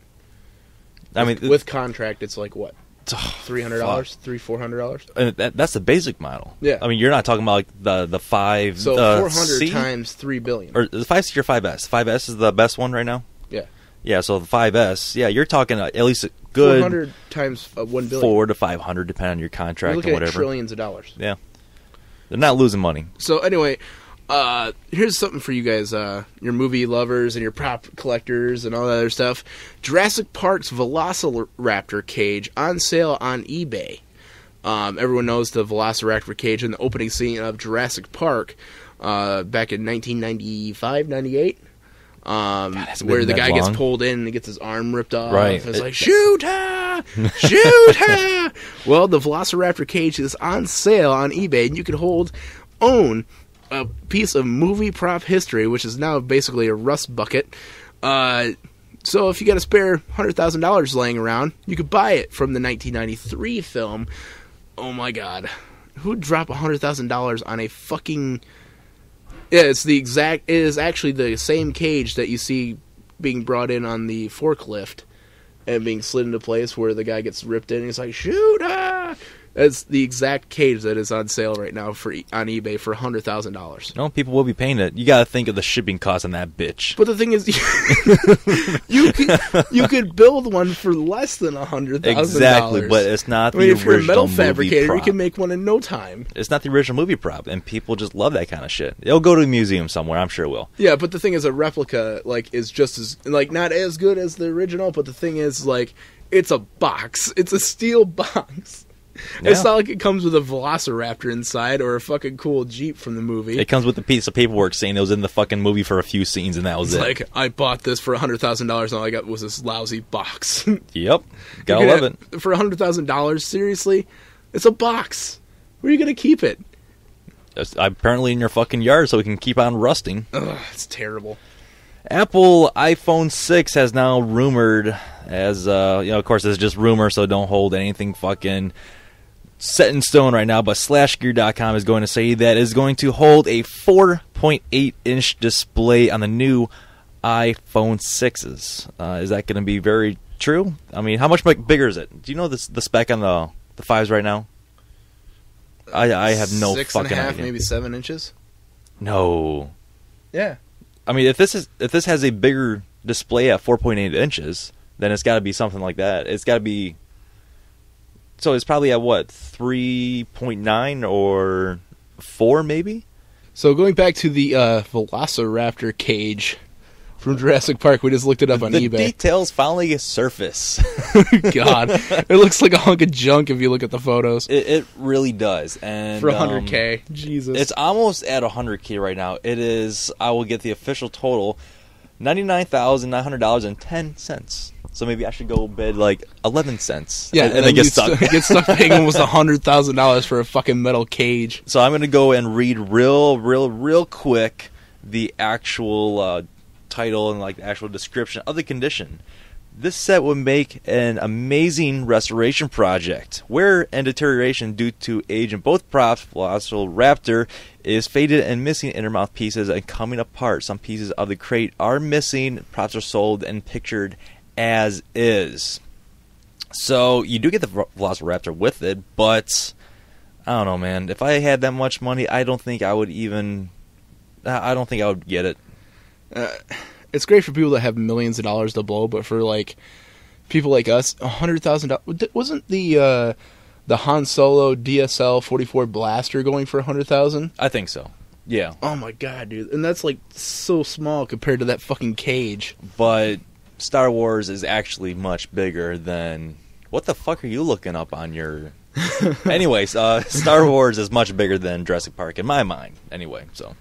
I mean, with contract, it's like what? $300, $400. And that's the basic model. Yeah. I mean, you're not talking about like the 5. So 400 times 3 billion. Or the 5C or 5S. 5S is the best one right now. Yeah. Yeah. So the 5S. Yeah, you're talking at least. Good 400 times 1 billion. 400 to 500, depending on your contract and whatever. At trillions of dollars. Yeah, they're not losing money. So anyway, here's something for you guys, your movie lovers and your prop collectors and all that other stuff. Jurassic Park's Velociraptor cage on sale on eBay. Everyone knows the Velociraptor cage in the opening scene of Jurassic Park back in 1995, 98. Where the guy gets pulled in and gets his arm ripped off. Right. And it's like, shoot her! Shoot her! Well, the Velociraptor cage is on sale on eBay, and you can own a piece of movie prop history, which is now basically a rust bucket. So if you got a spare $100,000 laying around, you could buy it from the 1993 film. Oh my god. Who'd drop $100,000 on a fucking... Yeah, it is actually the same cage that you see being brought in on the forklift and being slid into place, where the guy gets ripped in and he's like, shoot, ah! That's the exact cage that is on sale right now on eBay for $100,000. No, people will be paying it. You gotta think of the shipping cost on that bitch. But the thing is, you could build one for less than $100,000. Exactly, but it's not the original movie prop. If you're a metal fabricator, you can make one in no time. It's not the original movie prop, and people just love that kind of shit. It'll go to a museum somewhere, I'm sure it will. Yeah, but the thing is, a replica is just as not as good as the original. But the thing is, it's a box. It's a steel box. Yeah. It's not like it comes with a Velociraptor inside or a fucking cool Jeep from the movie. It comes with a piece of paperwork saying it was in the fucking movie for a few scenes, and that was it. It's like, I bought this for $100,000, and all I got was this lousy box. Yep. Gotta love it. For $100,000, seriously? It's a box. Where are you going to keep it? It's apparently in your fucking yard, so it can keep on rusting. Ugh, it's terrible. Apple iPhone 6 has now rumored as, of course, it's just rumor, so don't hold anything fucking... set in stone right now, but slashgear.com is going to say that is going to hold a 4.8-inch display on the new iPhone 6s. Is that going to be very true? I mean, how much bigger is it? Do you know the spec on the 5s right now? I have no fucking idea. 6.5, maybe 7 inches? No. Yeah. I mean, if this has a bigger display at 4.8 inches, then it's got to be something like that. It's got to be... So it's probably at, 3.9 or 4, maybe? So going back to the Velociraptor cage from Jurassic Park, we just looked it up on eBay. The details finally surface. God. It looks like a hunk of junk if you look at the photos. It really does. And for $100K. Jesus. It's almost at $100K right now. It is, I will get the official total, $99,900.10. So maybe I should go bid 11 cents. Yeah, and then get stuck. Get stuck paying almost $100,000 for a fucking metal cage. So I'm gonna go and read real quick the actual title and like the actual description of the condition. This set would make an amazing restoration project. Wear and deterioration due to age in both props, Velociraptor is faded and missing innermouth pieces and coming apart. Some pieces of the crate are missing. Props are sold and pictured as is. So you do get the Velociraptor with it, but I don't know, man. If I had that much money, I don't think I would even... I don't think I would get it. It's great for people that have millions of dollars to blow, but for like people like us, $100,000 wasn't the Han Solo DSL 44 blaster going for $100,000? I think so. Yeah. Oh my god, dude! And that's like so small compared to that fucking cage. But Star Wars is actually much bigger than... What the fuck are you looking up on your... Anyways, Star Wars is much bigger than Jurassic Park in my mind. Anyway, so.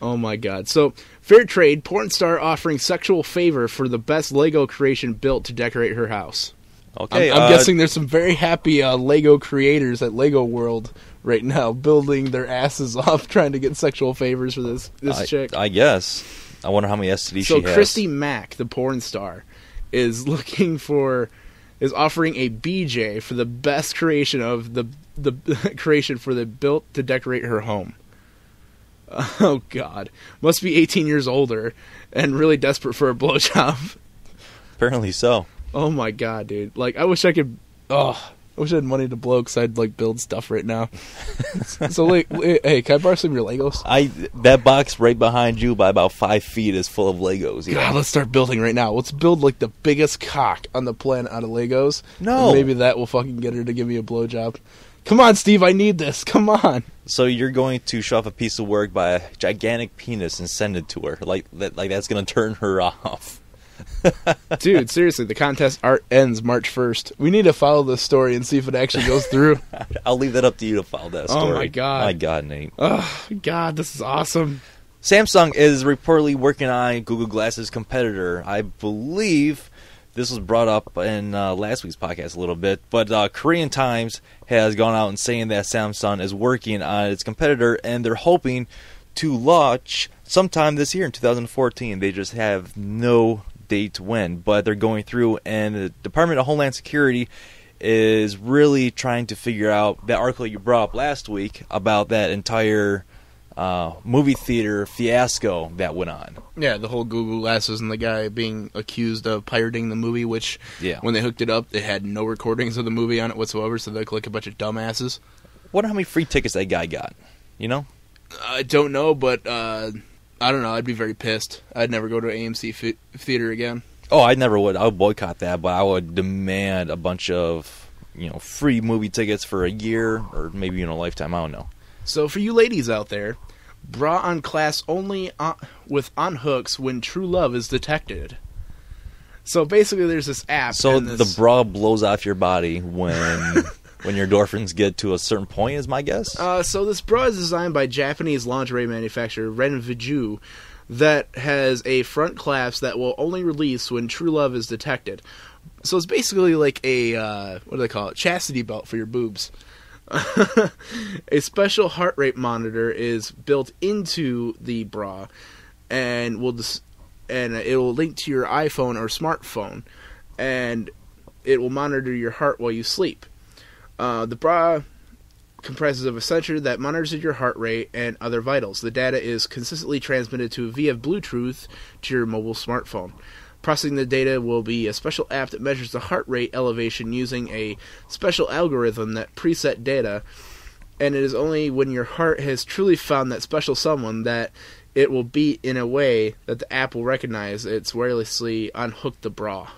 Oh my god. So, fair trade, porn star offering sexual favor for the best Lego creation built to decorate her house. Okay, I'm guessing there's some very happy Lego creators at Lego World right now building their asses off trying to get sexual favors for this chick. I guess. I wonder how many STDs she has. So, Christy Mack, the porn star, is offering a BJ for the best creation of the creation for the built to decorate her home. Oh, God. Must be 18 years older and really desperate for a blowjob. Apparently so. Oh, my God, dude. Like, I wish I could... Oh, I wish I had money to blow because I'd, like, build stuff right now. So, like, hey, can I borrow some of your Legos? That box right behind you by about 5 feet is full of Legos. Yeah, God, let's start building right now. Let's build, like, the biggest cock on the planet out of Legos. No. Maybe that will fucking get her to give me a blowjob. Come on, Steve, I need this. Come on. So you're going to shove a piece of work by a gigantic penis and send it to her. Like that's going to turn her off. Dude, seriously, the contest ends March 1st. We need to follow this story and see if it actually goes through. I'll leave that up to you to follow that story. Oh, my God. My God, Nate. Oh, God, this is awesome. Samsung is reportedly working on Google Glass's competitor. I believe... This was brought up in last week's podcast a little bit, but Korean Times has gone out and saying that Samsung is working on its competitor, and they're hoping to launch sometime this year in 2014. They just have no date when, but they're going through, and the Department of Homeland Security is really trying to figure out that article you brought up last week about that entire... movie theater fiasco that went on. Yeah, the whole Google Glasses and the guy being accused of pirating the movie, which when they hooked it up, it had no recordings of the movie on it whatsoever, so they look like a bunch of dumbasses. Wonder how many free tickets that guy got, you know? I don't know, but I don't know. I'd be very pissed. I'd never go to an AMC theater again. Oh, I never would. I would boycott that, but I would demand a bunch of free movie tickets for a year or maybe even a lifetime. I don't know. So for you ladies out there, bra on class only with on hooks when true love is detected. So basically there's this app. So the bra blows off your body when your endorphins get to a certain point is my guess? So this bra is designed by Japanese lingerie manufacturer Renviju that has a front clasp that will only release when true love is detected. So it's basically like a, what do they call it, chastity belt for your boobs. A special heart rate monitor is built into the bra, and it will link to your iPhone or smartphone, and it will monitor your heart while you sleep. The bra comprises of a sensor that monitors your heart rate and other vitals. The data is consistently transmitted via Bluetooth to your mobile smartphone. Processing the data will be a special app that measures the heart rate elevation using a special algorithm that preset data, and it is only when your heart has truly found that special someone that it will beat in a way that the app will recognize. It's wirelessly unhooked the bra.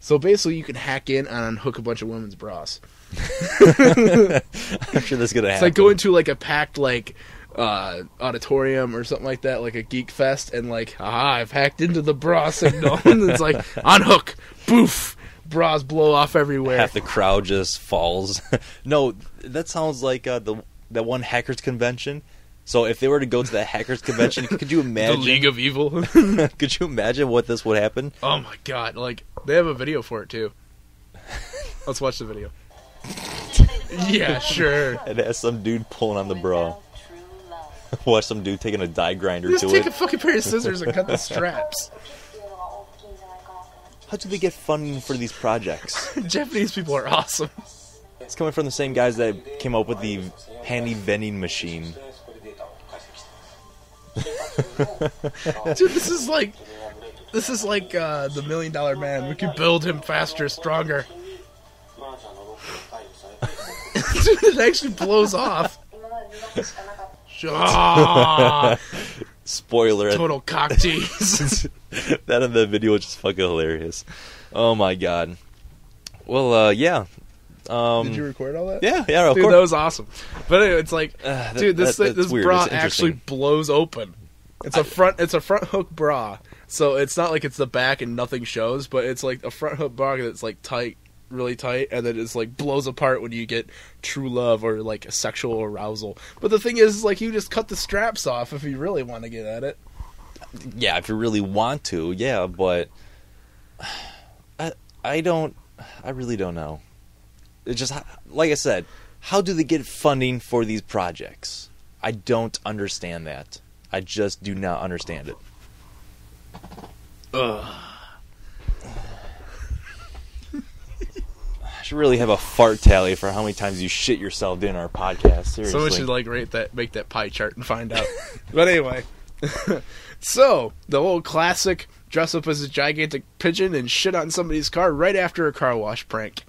So basically you can hack in and unhook a bunch of women's bras. I'm sure that's going to happen. It's like going to like a packed like... auditorium or something like that, like a geek fest, and like, I've hacked into the bra signal, and it's like, on hook, boof, bras blow off everywhere. Half the crowd just falls. No, that sounds like that one hackers convention. So if they were to go to that hackers convention, could you imagine? The League of Evil. Could you imagine what this would happen? Oh my god, like, they have a video for it too. Let's watch the video. Yeah, sure. It has some dude pulling on the bra. Watch some dude taking a die grinder to it. Just take a fucking pair of scissors and cut the straps. How do they get funding for these projects? Japanese people are awesome. It's coming from the same guys that came up with the handy vending machine. Dude, this is like the $1 Million Man. We could build him faster, stronger. Dude, it actually blows off. Spoiler. Total cock tease. That in the video was just fucking hilarious. Oh my god. Well, yeah. Did you record all that? Yeah, dude, of course. That was awesome. But anyway, it's like, dude, this bra actually blows open. It's a front hook bra, so it's not like it's the back and nothing shows, but it's like a front hook bra that's like tight, really tight, and then it's like blows apart when you get true love or like a sexual arousal. But the thing is, like, you just cut the straps off if you really want to get at it. Yeah, if you really want to, yeah. But I really don't know. It's just, like I said, how do they get funding for these projects? I don't understand that. I just do not understand it. Ugh. I should really have a fart tally for how many times you shit yourself in our podcast. Seriously. Someone should like rate that, make that pie chart, and find out. But anyway, so the old classic: dress up as a gigantic pigeon and shit on somebody's car right after a car wash prank.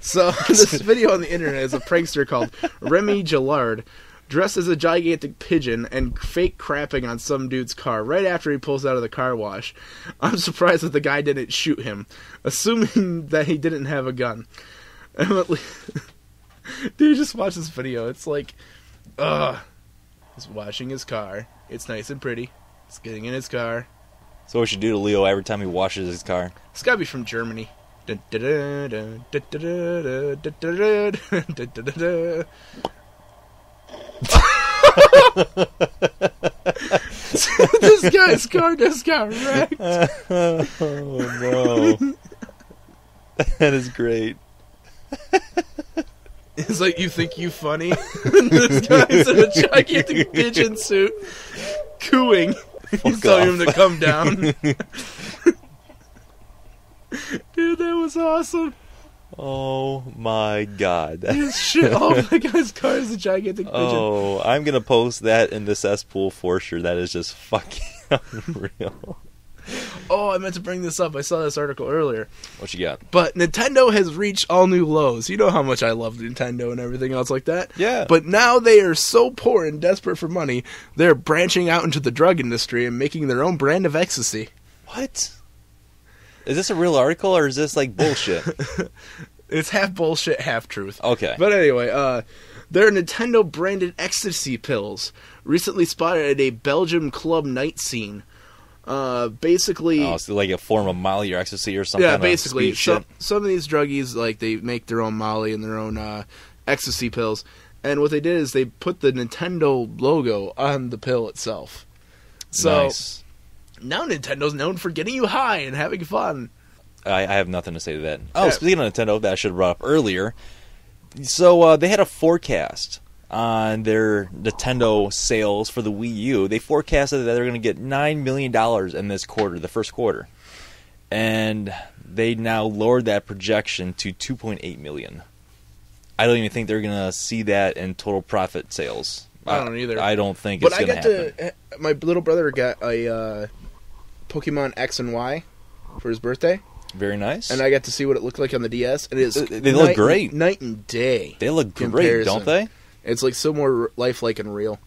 So this video on the internet is a prankster called Remy Gillard dressed as a gigantic pigeon and fake crapping on some dude's car right after he pulls out of the car wash. I'm surprised that the guy didn't shoot him, assuming that he didn't have a gun. Dude, just watch this video. It's like, he's washing his car. It's nice and pretty. It's getting in his car. So what should do to Leo every time he washes his car? It's gotta be from Germany. This guy's car just got wrecked. Oh no. That is great. It's like, you think you funny? This guy's in a gigantic pigeon suit cooing. He's telling him to come down. Dude, that was awesome. Oh my god. This shit all over the guy's car is a gigantic pigeon. Oh, I'm gonna post that in the cesspool for sure. That is just fucking unreal. Oh, I meant to bring this up. I saw this article earlier. What you got? But Nintendo has reached all new lows. You know how much I love Nintendo and everything else like that. Yeah. But now they are so poor and desperate for money, they're branching out into the drug industry and making their own brand of ecstasy. What? Is this a real article, or is this, like, bullshit? It's half bullshit, half truth. Okay. But anyway, there are Nintendo-branded ecstasy pills recently spotted at a Belgium club night scene. Basically... Oh, so like a form of Molly or ecstasy or something? Yeah, basically. Some of these druggies, like, they make their own Molly and their own ecstasy pills. And what they did is they put the Nintendo logo on the pill itself. So, nice. Now Nintendo's known for getting you high and having fun. I have nothing to say to that. Oh, yeah. Speaking of Nintendo, that I should have brought up earlier. So they had a forecast on their Nintendo sales for the Wii U. They forecasted that they're going to get $9 million in this quarter, the first quarter. And they now lowered that projection to $2.8 million. I don't even think they're going to see that in total profit sales. I don't either. I don't think it's going to happen. But my little brother got a... Pokemon X and Y for his birthday. Very nice. And I got to see what it looked like on the DS. And they look great. Night and day. They look great, don't they? It's like so more lifelike and real.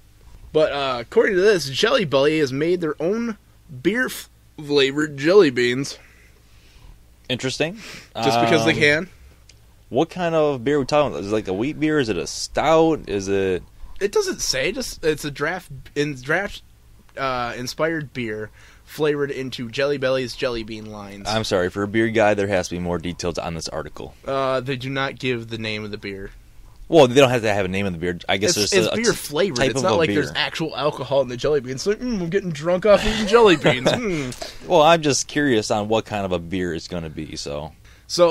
But according to this, Jelly Belly has made their own beer-flavored jelly beans. Interesting. Just because they can. What kind of beer are we talking about? Is it like a wheat beer? Is it a stout? Is it... It doesn't say. Just it's a draft inspired beer. Flavored into Jelly Belly's jelly bean lines. I'm sorry, for a beer guy, there has to be more details on this article. They do not give the name of the beer. Well, they don't have to have a name of the beer. I guess it's a beer flavored. It's not like beer. There's actual alcohol in the jelly beans. It's like, I'm getting drunk off eating jelly beans. Well, I'm just curious on what kind of a beer it's going to be. So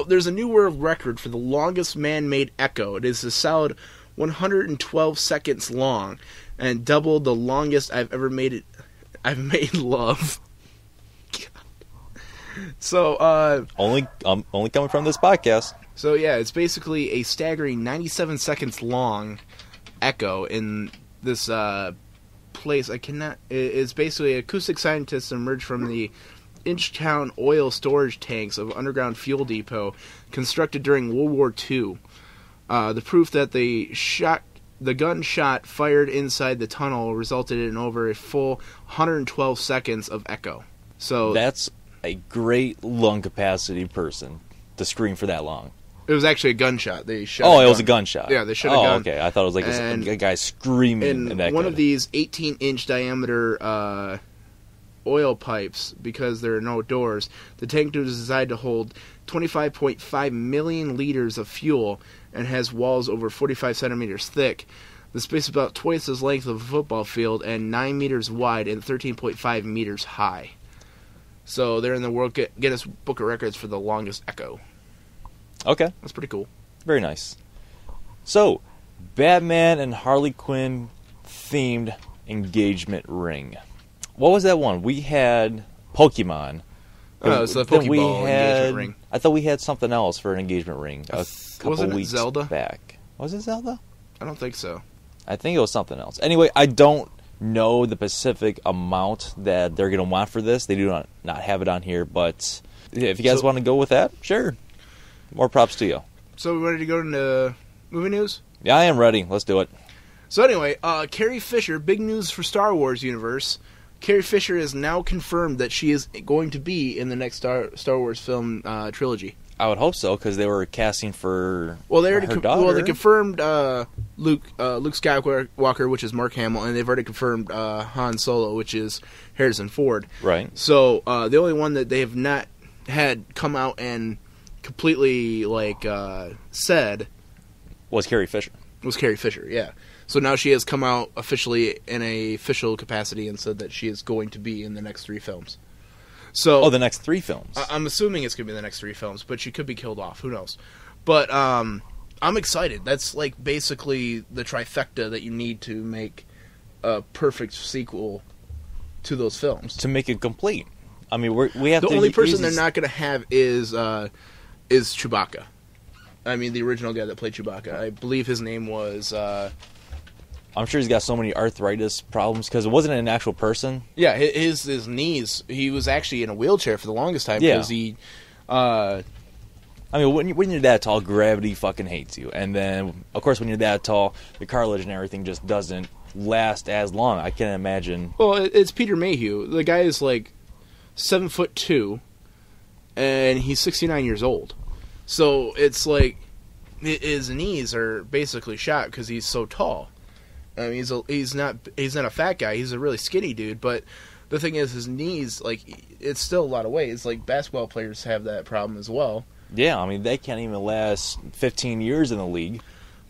there's a new world record for the longest man-made echo. It is a solid 112 seconds long, and double the longest I've made love. God. So only coming from this podcast. So yeah, it's basically a staggering 97 seconds long echo in this place. It's basically acoustic scientists emerge from the Inchtown oil storage tanks of underground fuel depot constructed during World War II. The proof that the gunshot fired inside the tunnel resulted in over a full 112 seconds of echo. So that's a great lung capacity person to scream for that long. It was actually a gunshot. They shot. Oh, it was a gunshot. Yeah, they shot a gun. Oh, okay. I thought it was like a guy screaming. And that one of these 18-inch diameter oil pipes, because there are no doors, the tank designed to hold 25.5 million liters of fuel and has walls over 45 centimeters thick. The space is about twice the length of a football field and 9 meters wide and 13.5 meters high. So they're in the World Guinness Book of Records for the longest echo. Okay. That's pretty cool. Very nice. So, Batman and Harley Quinn themed engagement ring. What was that one? We had Pokemon. Oh, so the Pokeball engagement ring. I thought we had something else for an engagement ring a couple weeks back. Was it Zelda? I don't think so. I think it was something else. Anyway, I don't know the specific amount that they're going to want for this. They do not have it on here, but if you guys want to go with that, sure. More props to you. So we ready to go into movie news? Yeah, I am ready. Let's do it. So anyway, Carrie Fisher, big news for Star Wars universe. Carrie Fisher is now confirmed that she is going to be in the next Star Wars film trilogy. I would hope so, because they were casting for her daughter. Well, they confirmed Luke Skywalker, which is Mark Hamill, and they've already confirmed Han Solo, which is Harrison Ford. Right. So the only one that they have not had come out and completely said was Carrie Fisher. Yeah. So now she has come out officially in an official capacity and said that she is going to be in the next three films. So the next three films. I'm assuming it's going to be the next three films, but she could be killed off. Who knows? But I'm excited. That's like basically the trifecta that you need to make a perfect sequel to those films to make it complete. I mean, we have the only person they're not going to have is Chewbacca. I mean, the original guy that played Chewbacca. I believe his name was... I'm sure he's got so many arthritis problems because it wasn't an actual person. Yeah, his knees. He was actually in a wheelchair for the longest time because he... I mean, when you're that tall, gravity fucking hates you. And then, of course, when you're that tall, the cartilage and everything just doesn't last as long. I can't imagine... Well, it's Peter Mayhew. The guy is 7'2", and he's 69 years old. So it's like his knees are basically shot because he's so tall. I mean, he's not a fat guy. He's a really skinny dude. But the thing is, his knees it's still a lot of weight. It's like basketball players have that problem as well. Yeah, I mean they can't even last 15 years in the league.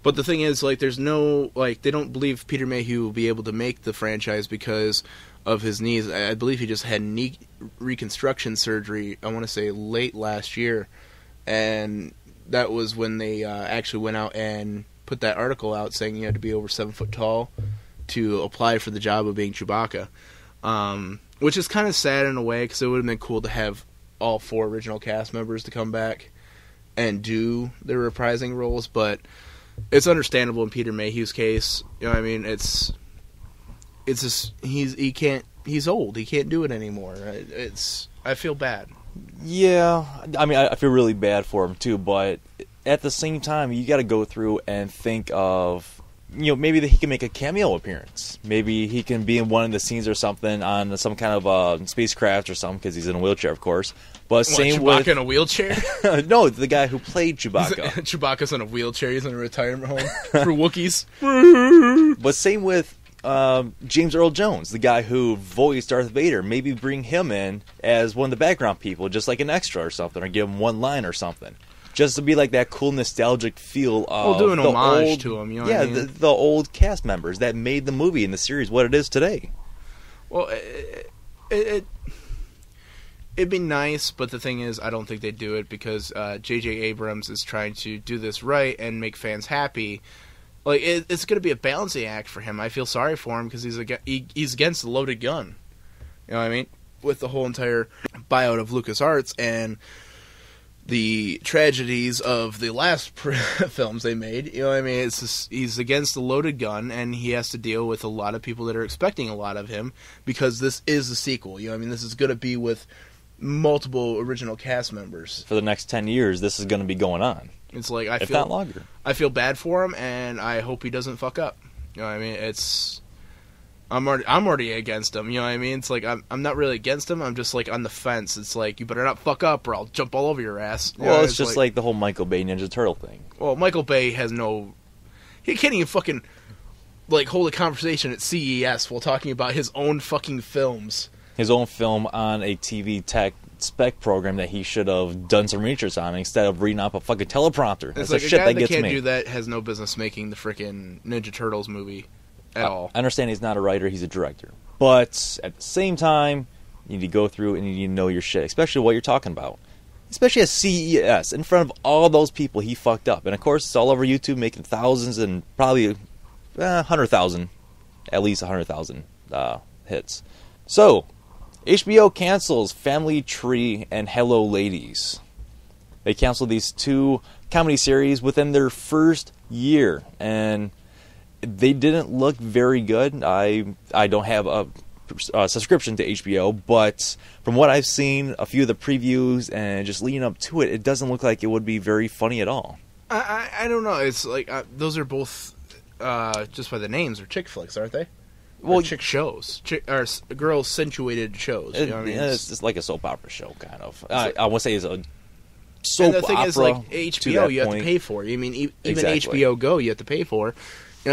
But the thing is, there's no they don't believe Peter Mayhew will be able to make the franchise because of his knees. I believe he just had knee reconstruction surgery. I want to say late last year. And that was when they actually went out and put that article out saying you had to be over 7 foot tall to apply for the job of being Chewbacca, which is kind of sad in a way because it would have been cool to have all four original cast members to come back and do their reprising roles. But it's understandable in Peter Mayhew's case. You know what I mean? It's just he's old. He can't do it anymore. I feel bad. Yeah, I mean, I feel really bad for him, too, but at the same time, you got to go through and think of, maybe that he can make a cameo appearance. Maybe he can be in one of the scenes or something on some kind of spacecraft or something, because he's in a wheelchair, of course. But same Chewbacca in a wheelchair? No, the guy who played Chewbacca. Chewbacca's in a wheelchair. He's in a retirement home for Wookiees. But same with... James Earl Jones, the guy who voiced Darth Vader, maybe bring him in as one of the background people, just like an extra or something, or give him one line or something, just to be like that cool nostalgic feel of do an homage to him. You know what I mean? the old cast members that made the movie and the series what it is today. Well, it'd be nice, but the thing is, I don't think they'd do it because J.J. Abrams is trying to do this right and make fans happy. Like, it's going to be a balancing act for him. I feel sorry for him because he's against the loaded gun. You know what I mean? With the whole entire buyout of LucasArts and the tragedies of the last films they made, you know what I mean? It's just, he's against the loaded gun, and he has to deal with a lot of people that are expecting a lot of him because this is a sequel. You know what I mean? This is going to be with multiple original cast members for the next 10 years. This is going to be going on. It's like I feel, if not longer. I feel bad for him, and I hope he doesn't fuck up. You know what I mean? It's I'm already against him. You know what I mean? It's like I'm not really against him. I'm just like on the fence. It's like you better not fuck up, or I'll jump all over your ass. You know, it's just like the whole Michael Bay Ninja Turtle thing. Well, Michael Bay has no. He can't even fucking like hold a conversation at CES while talking about his own fucking films. His own film on a TV tech spec program that he should have done some research on instead of reading up a fucking teleprompter. It's like a shit guy that can't do that has no business making the freaking Ninja Turtles movie at all. I understand he's not a writer, he's a director. But at the same time, you need to go through and you need to know your shit, especially what you're talking about. Especially at CES, in front of all those people he fucked up. And of course, it's all over YouTube making thousands and probably 100,000, at least 100,000 hits. So HBO cancels Family Tree and Hello Ladies. They canceled these two comedy series within their first year, and they didn't look very good. I don't have a subscription to HBO, but from what I've seen, a few of the previews and just leading up to it, it doesn't look like it would be very funny at all. I don't know. It's like those are both, just by the names, are chick flicks, aren't they? Well, chick shows, or girl-centuated shows. You know what I mean? It's like a soap opera show, kind of. I would say it's a soap opera. And the thing is, like HBO, you have to pay for. I mean, even exactly. HBO Go, you have to pay for. You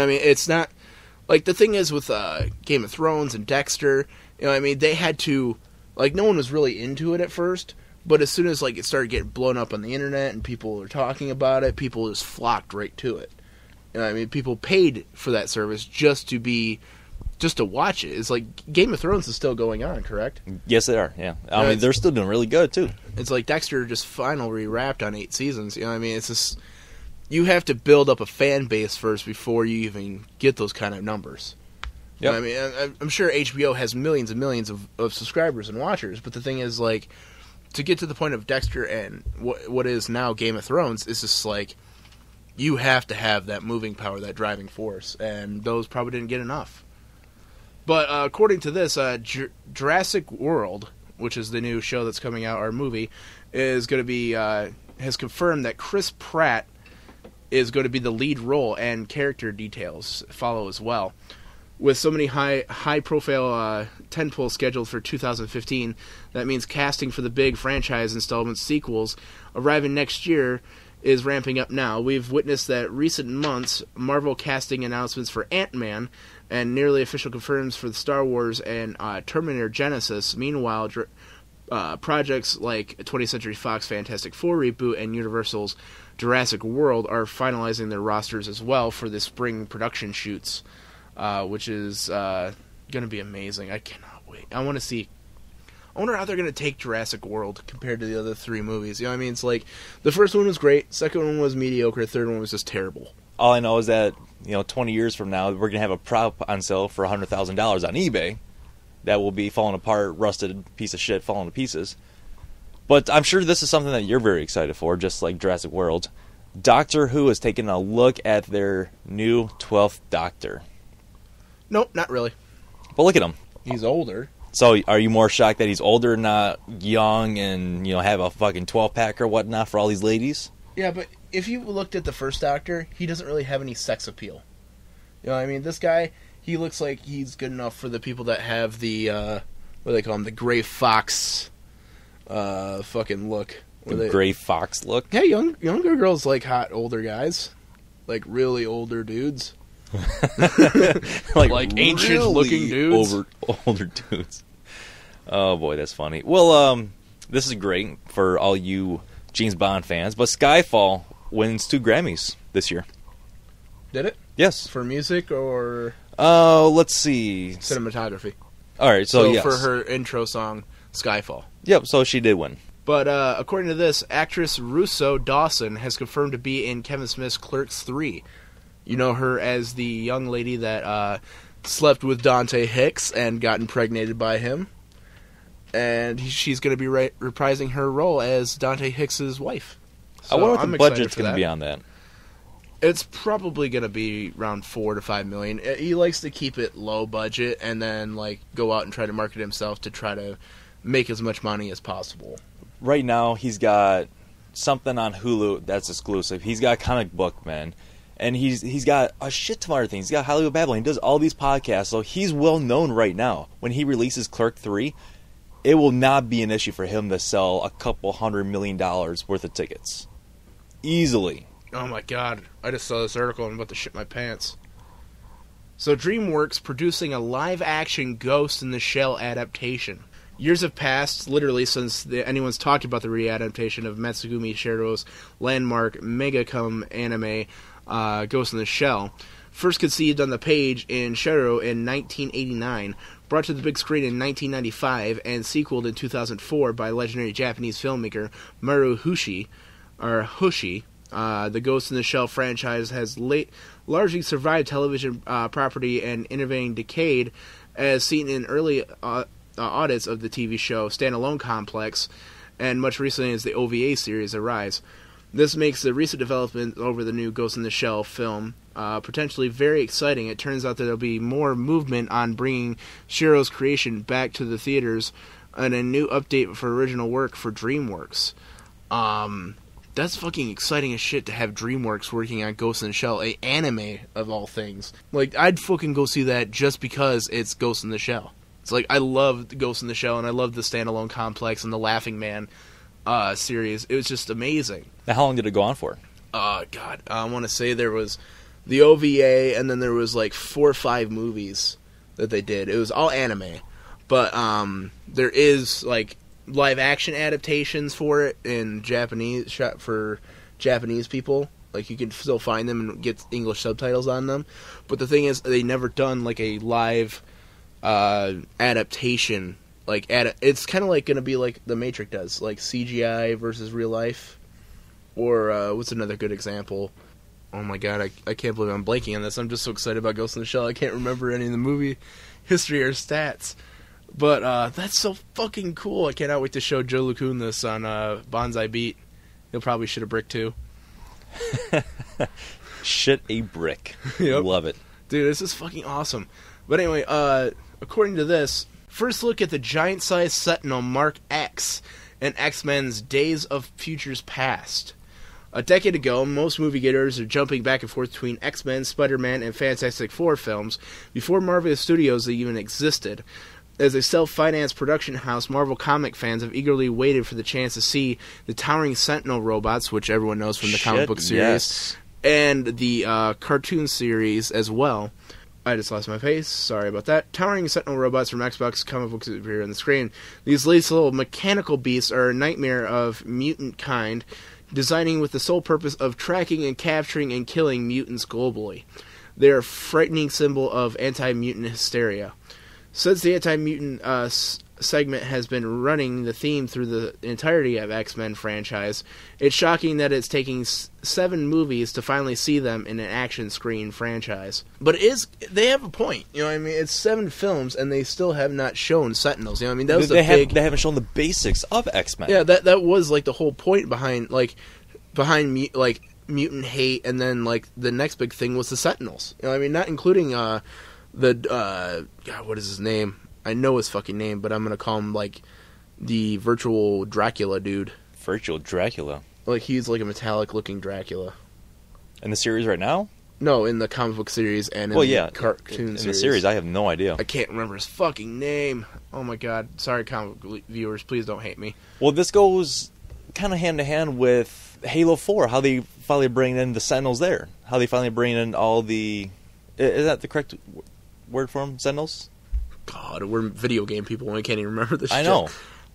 know what I mean? It's not like the thing is with Game of Thrones and Dexter. You know what I mean? They had to, like, no one was really into it at first, but as soon as like it started getting blown up on the internet and people were talking about it, people just flocked right to it. You know what I mean? People paid for that service just to watch it. It's like Game of Thrones is still going on, correct? Yes, they are, yeah. I mean, they're still doing really good, too. It's like Dexter just finally wrapped on 8 seasons, you know what I mean? It's just, you have to build up a fan base first before you even get those kind of numbers. Yep. You know what I mean, I'm sure HBO has millions and millions of subscribers and watchers, but the thing is, like, to get to the point of Dexter and what is now Game of Thrones, it's just like, you have to have that moving power, that driving force, and those probably didn't get enough. But according to this, Jurassic World, which is the new show that's coming out, our movie, is going to be has confirmed that Chris Pratt is going to be the lead role, and character details follow as well. With so many high-profile tentpoles scheduled for 2015, that means casting for the big franchise installment sequels arriving next year is ramping up now. We've witnessed that recent months, Marvel casting announcements for Ant-Man, and nearly official confirms for the Star Wars and Terminator Genesis. Meanwhile, projects like 20th Century Fox Fantastic Four reboot and Universal's Jurassic World are finalizing their rosters as well for the spring production shoots, which is going to be amazing. I cannot wait. I want to see. I wonder how they're going to take Jurassic World compared to the other three movies. You know what I mean? It's like, the first one was great, second one was mediocre, third one was just terrible. All I know is that, you know, 20 years from now, we're going to have a prop on sale for $100,000 on eBay that will be falling apart, rusted, piece of shit, falling to pieces. But I'm sure this is something that you're very excited for, just like Jurassic World. Doctor Who is taking a look at their new 12th Doctor. Nope, not really. But look at him. He's older. So are you more shocked that he's older, not young, and, you know, have a fucking 12-pack or whatnot for all these ladies? Yeah, but if you looked at the first Doctor, he doesn't really have any sex appeal. You know what I mean? This guy, he looks like he's good enough for the people that have the, what do they call him? The Gray Fox fucking look. The Gray Fox look? Yeah, younger girls like hot older guys. Like really older dudes. like really ancient-looking dudes. Older dudes. Oh, boy, that's funny. Well, this is great for all you James Bond fans, but Skyfall wins 2 Grammys this year. Did it? Yes. For music or? Oh, let's see. Cinematography. All right, so yes. For her intro song, Skyfall. Yep, so she did win. But according to this, actress Russo Dawson has confirmed to be in Kevin Smith's Clerks 3. You know her as the young lady that slept with Dante Hicks and got impregnated by him. And she's going to be reprising her role as Dante Hicks's wife. So I wonder what the budget's going to be on that. It's probably going to be around $4 to $5 million. He likes to keep it low budget and then like go out and try to market himself to try to make as much money as possible. Right now, he's got something on Hulu that's exclusive. He's got Comic Book Men, and he's got a shit ton of other things. He's got Hollywood Babylon. He does all these podcasts, so he's well known right now. When he releases Clerk 3, it will not be an issue for him to sell a couple $100 million worth of tickets easily. Oh my god, I just saw this article and I'm about to shit my pants. So DreamWorks producing a live-action Ghost in the Shell adaptation. Years have passed, literally, since anyone's talked about the readaptation of Matsugumi Shiro's landmark Megacom anime, Ghost in the Shell. First conceived on the page in Shiro in 1989, brought to the big screen in 1995, and sequeled in 2004 by legendary Japanese filmmaker Maru Hoshii, the Ghost in the Shell franchise has largely survived television property and intervening decade, as seen in early audits of the TV show, standalone complex, and much recently as the OVA series Arise. This makes the recent development over the new Ghost in the Shell film potentially very exciting. It turns out that there'll be more movement on bringing Shiro's creation back to the theaters and a new update for original work for DreamWorks. That's fucking exciting as shit to have DreamWorks working on Ghost in the Shell, an anime of all things. Like, I'd fucking go see that just because it's Ghost in the Shell. It's like, I loved Ghost in the Shell, and I loved the standalone complex and the Laughing Man series. It was just amazing. Now, how long did it go on for? God, I want to say there was the OVA, and then there was like 4 or 5 movies that they did. It was all anime, but there is like live action adaptations for it in Japanese, shot for Japanese people. Like, you can still find them and get English subtitles on them. But the thing is, they never done like a live adaptation. Like, it's kind of like going to be like The Matrix does, like CGI versus real life. Or what's another good example? Oh my god, I can't believe I'm blanking on this. I'm just so excited about Ghost in the Shell. I can't remember any of the movie history or stats. But that's so fucking cool. I cannot wait to show Joe Lukun this on Bonsai Beat. He'll probably shit a brick, too. Shit a brick. Yep. Love it. Dude, this is fucking awesome. But anyway, according to this, first look at the giant-sized Sentinel Mark X in X-Men's Days of Futures Past. A decade ago, most moviegoers are jumping back and forth between X-Men, Spider-Man, and Fantastic Four films before Marvel Studios even existed. As a self-financed production house, Marvel comic fans have eagerly waited for the chance to see the towering Sentinel robots, which everyone knows from the comic book series, yes, and the cartoon series as well. I just lost my face. Sorry about that. Towering Sentinel robots from Xbox comic books appear on the screen. These lazy little mechanical beasts are a nightmare of mutant kind, designing with the sole purpose of tracking and capturing and killing mutants globally. They are a frightening symbol of anti-mutant hysteria. Since the anti-mutant segment has been running the theme through the entirety of X-Men franchise, it's shocking that it's taking 7 movies to finally see them in an action screen franchise. But it is, they have a point, you know what I mean? It's 7 films, and they still have not shown Sentinels, you know what I mean? That was they haven't shown the basics of X-Men. Yeah, that was, like, the whole point behind mutant hate, and then, like, the next big thing was the Sentinels. You know what I mean? Not including, God, what is his name? I know his fucking name, but I'm gonna call him, like, the virtual Dracula dude. Virtual Dracula? Like, he's, like, a metallic-looking Dracula. In the series right now? No, in the comic book series and in the cartoon series. In the series, I have no idea. I can't remember his fucking name. Oh, my God. Sorry, comic book viewers. Please don't hate me. Well, this goes kind of hand-to-hand with Halo 4, how they finally bring in the Sentinels there. How they finally bring in all the... Is that the correct word for them? Sentinels? God, we're video game people and we can't even remember this shit. I know.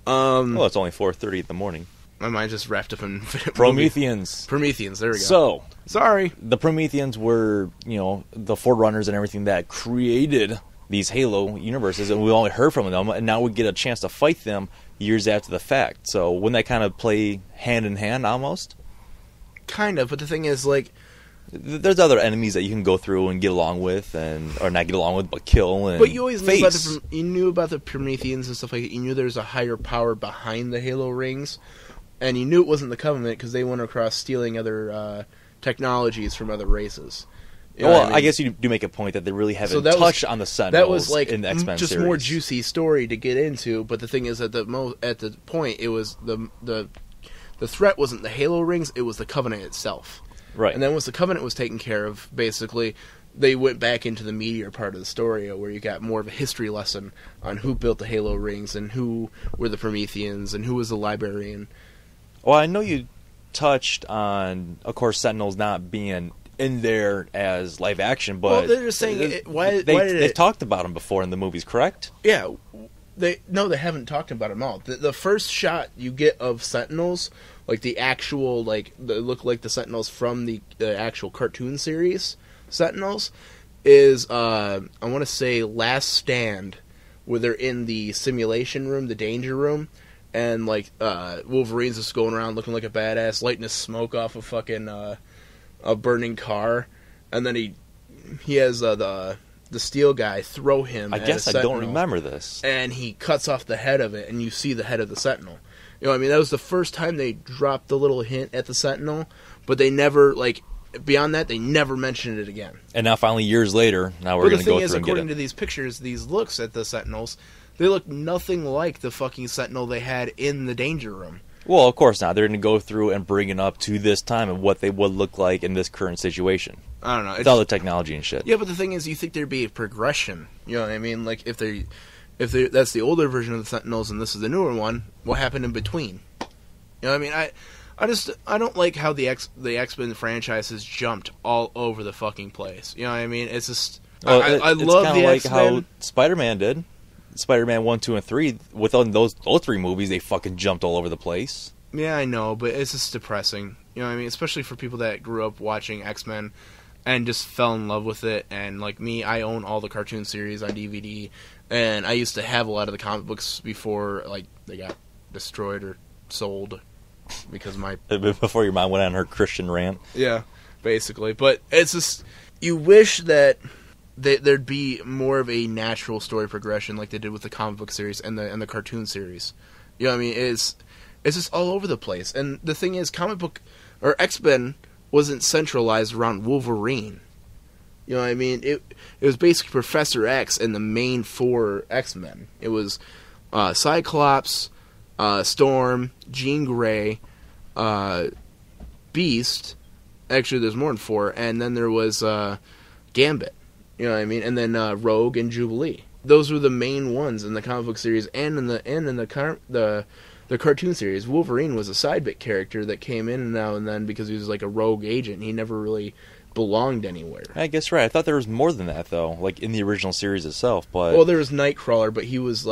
Well, it's only 4:30 in the morning. My mind just wrapped up in... Prometheans. Prometheans, there we go. So, sorry. The Prometheans were, you know, the forerunners and everything that created these Halo universes, and we only heard from them, and now we get a chance to fight them years after the fact. So, wouldn't that kind of play hand in hand, almost? Kind of, but the thing is, like, There's other enemies that you can go through and get along with, and or not get along with, but kill and But you always knew about, the Prometheans and stuff like that. You knew there was a higher power behind the Halo rings, and you knew it wasn't the Covenant because they went across stealing other technologies from other races. You know, well, I mean? I guess you do make a point that they really haven't touched on the Sentinels. That was like in the X-Men just series. More juicy story to get into. But the thing is, at the point, it was the threat wasn't the Halo rings; it was the Covenant itself. Right. And then once the Covenant was taken care of, basically, they went back into the meteor part of the story, where you got more of a history lesson on who built the Halo rings and who were the Prometheans and who was the Librarian. Well, I know you touched on, of course, Sentinels not being in there as live action, but well, they're just saying they've talked about them before in the movies, correct? Yeah, they haven't talked about them all. The first shot you get of Sentinels, like the actual, like they look like the Sentinels from the actual cartoon series Sentinels, is I want to say Last Stand, where they're in the simulation room, the danger room, and like Wolverine's just going around looking like a badass, lighting his smoke off a fucking. A burning car, and then he has the steel guy throw him. I guess I don't remember this. And he cuts off the head of it, and you see the head of the Sentinel. You know, I mean, that was the first time they dropped the little hint at the Sentinel, but they never beyond that they never mentioned it again. And now finally, years later, now we're going to go through and get it. But the thing is, according to these pictures, these looks at the Sentinels, they look nothing like the fucking Sentinel they had in the danger room. Well, of course not. They're going to go through and bring it up to this time and what they would look like in this current situation. I don't know. It's all the technology and shit. Yeah, but the thing is, you think there'd be a progression. You know what I mean? Like, if that's the older version of the Sentinels and this is the newer one, what happened in between? You know what I mean? I don't like how the X-Men franchise has jumped all over the fucking place. You know what I mean? It's just... Well, I love the X-Men. It's kind of like how Spider-Man did. Spider-Man 1, 2, and 3, within those three movies, they fucking jumped all over the place. Yeah, I know, but it's just depressing. You know what I mean? Especially for people that grew up watching X-Men and just fell in love with it. And like me, I own all the cartoon series on DVD, and I used to have a lot of the comic books before they got destroyed or sold because my... Before your mom went on her Christian rant. Yeah, basically. But it's just... You wish that... There'd be more of a natural story progression like they did with the comic book series and the cartoon series. You know what I mean? It's just all over the place. And the thing is, comic book... Or X-Men wasn't centralized around Wolverine. You know what I mean? It was basically Professor X and the main four X-Men. It was Cyclops, Storm, Jean Grey, Beast... Actually, there's more than four. And then there was Gambit. You know what I mean? And then Rogue and Jubilee. Those were the main ones in the comic book series and in the cartoon series. Wolverine was a side bit character that came in now and then because he was like a rogue agent. He never really belonged anywhere. I guess right. I thought there was more than that though, like in the original series itself. But well, there was Nightcrawler, but he was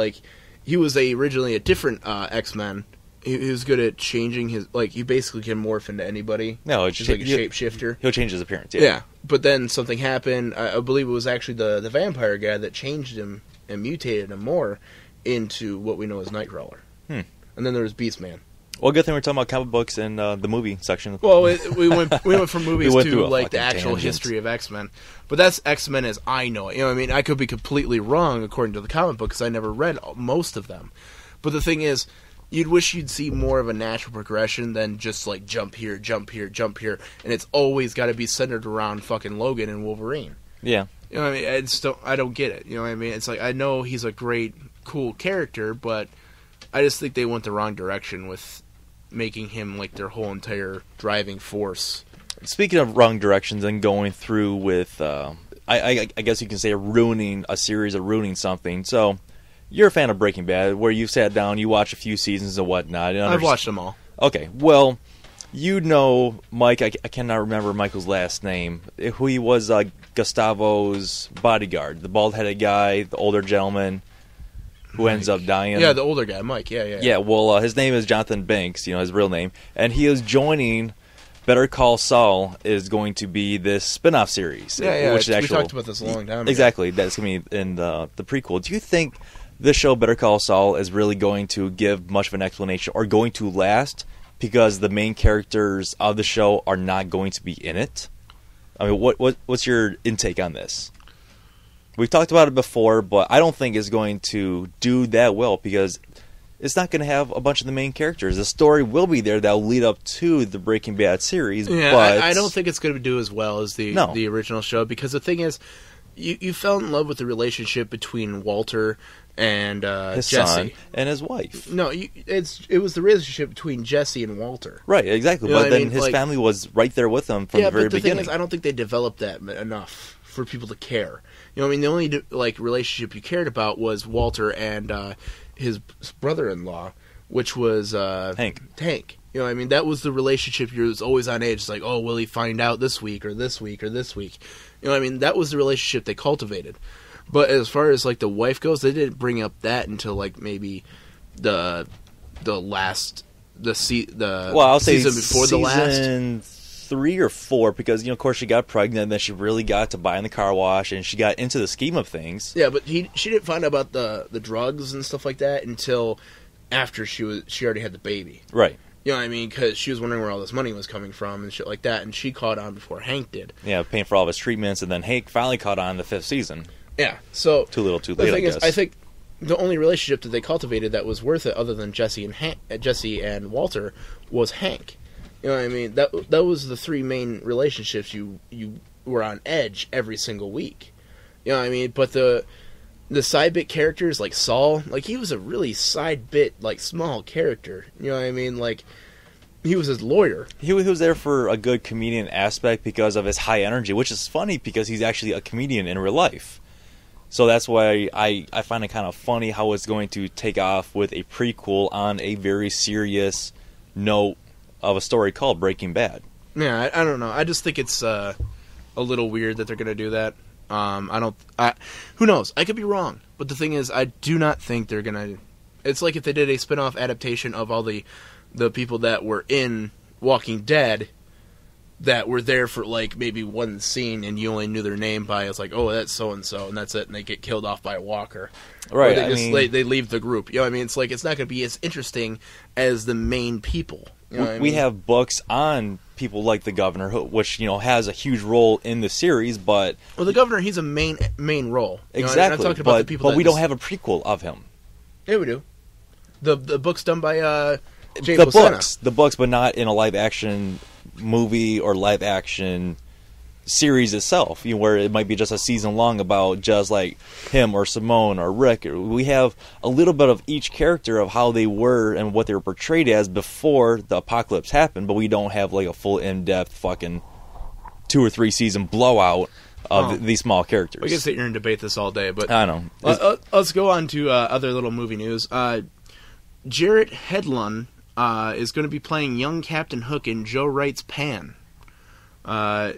originally a different X-Men. He was good at changing his... He basically can morph into anybody. No, it's just like a shapeshifter. He'll change his appearance, yeah. Yeah, but then something happened. I believe it was actually the vampire guy that changed him and mutated him more into what we know as Nightcrawler. Hmm. And then there was Beastman. Well, good thing we're talking about comic books and the movie section. Well, we went from movies to, the actual history of X-Men. But that's X-Men as I know it. You know what I mean? I could be completely wrong according to the comic book because I never read most of them. But the thing is... You'd wish you'd see more of a natural progression than just, jump here, jump here, jump here. And it's always got to be centered around fucking Logan and Wolverine. Yeah. You know what I mean? I don't get it. You know what I mean? It's I know he's a great, cool character, but I just think they went the wrong direction with making him, their whole entire driving force. Speaking of wrong directions and going through with, I guess you can say ruining something, so... You're a fan of Breaking Bad, where you've sat down, you watch a few seasons and whatnot. And I've watched them all. Okay, well, you know Mike, I cannot remember Michael's last name, who he was Gustavo's bodyguard, the bald-headed guy, the older gentleman who ends up dying. Yeah, the older guy, Mike, yeah. Yeah, well, his name is Jonathan Banks, his real name, and he is joining... Better Call Saul is going to be this spin-off series. Yeah, which is actually, we talked about this a long time ago. Exactly, that's going to be in the prequel. Do you think... This show, Better Call Saul, is really going to give much of an explanation or going to last because the main characters of the show are not going to be in it? I mean, what's your intake on this? We've talked about it before, but I don't think it's going to do that well because it's not going to have a bunch of the main characters. The story will be there that will lead up to the Breaking Bad series. Yeah, but I don't think it's going to do as well as the original show, because the thing is, you fell in love with the relationship between Walter and his Jesse son and his wife. No, it was the relationship between Jesse and Walter. Right, exactly. You know, but then his family was right there with him from the very beginning. Thing is, I don't think they developed that enough for people to care. You know, I mean, the only relationship you cared about was Walter and his brother-in-law, which was Hank. You know, I mean, that was the relationship you was always on edge. It's like, oh, will he find out this week or this week or this week? You know, I mean, that was the relationship they cultivated. But as far as like the wife goes, they didn't bring up that until like maybe the season before the last, season 3 or 4, because, you know, of course she got pregnant and then she really got to buying the car wash and she got into the scheme of things. Yeah, but she didn't find out about the drugs and stuff like that until after she already had the baby. Right. You know what I mean? Because she was wondering where all this money was coming from and shit like that, and she caught on before Hank did. Yeah, paying for all of his treatments, and then Hank finally caught on in the 5th season. Yeah, so... Too little, too late, I guess. I think the only relationship that they cultivated that was worth it, other than Jesse and Walter, was Hank. You know what I mean? That was the three main relationships you were on edge every single week. You know what I mean? But the side bit characters, like Saul, like, he was a really side bit, like, small character. You know what I mean? Like, he was his lawyer. He was there for a good comedian aspect because of his high energy, which is funny because he's actually a comedian in real life. So that's why I find it kind of funny how it's going to take off with a prequel on a very serious note of a story called Breaking Bad. Yeah, I don't know. I just think it's a little weird that they're going to do that. Who knows? I could be wrong, but the thing is, I do not think they're gonna. It's like if they did a spin-off adaptation of all the people that were in Walking Dead, that were there for like maybe one scene, and you only knew their name by it's like, oh, that's so and so, and that's it, and they get killed off by a walker. Right. Or they leave the group. You know what I mean? It's like it's not gonna be as interesting as the main people. You know what I mean? We have books on people like the governor, which, you know, has a huge role in the series, but... Well, the governor, he's a main role. Exactly. You know, I'm talking about the people that we don't have a prequel of him. Yeah, we do. The book's done by James Lucena. The books, but not in a live-action movie or live-action series itself, you know, where it might be just a season long about just, like, him or Simone or Rick. We have a little bit of each character of how they were and what they were portrayed as before the apocalypse happened, but we don't have, like, a full in-depth fucking 2 or 3 season blowout of these small characters. We can sit here and debate this all day, but... I know. Let's go on to other little movie news. Jarrett Hedlund is going to be playing young Captain Hook in Joe Wright's Pan.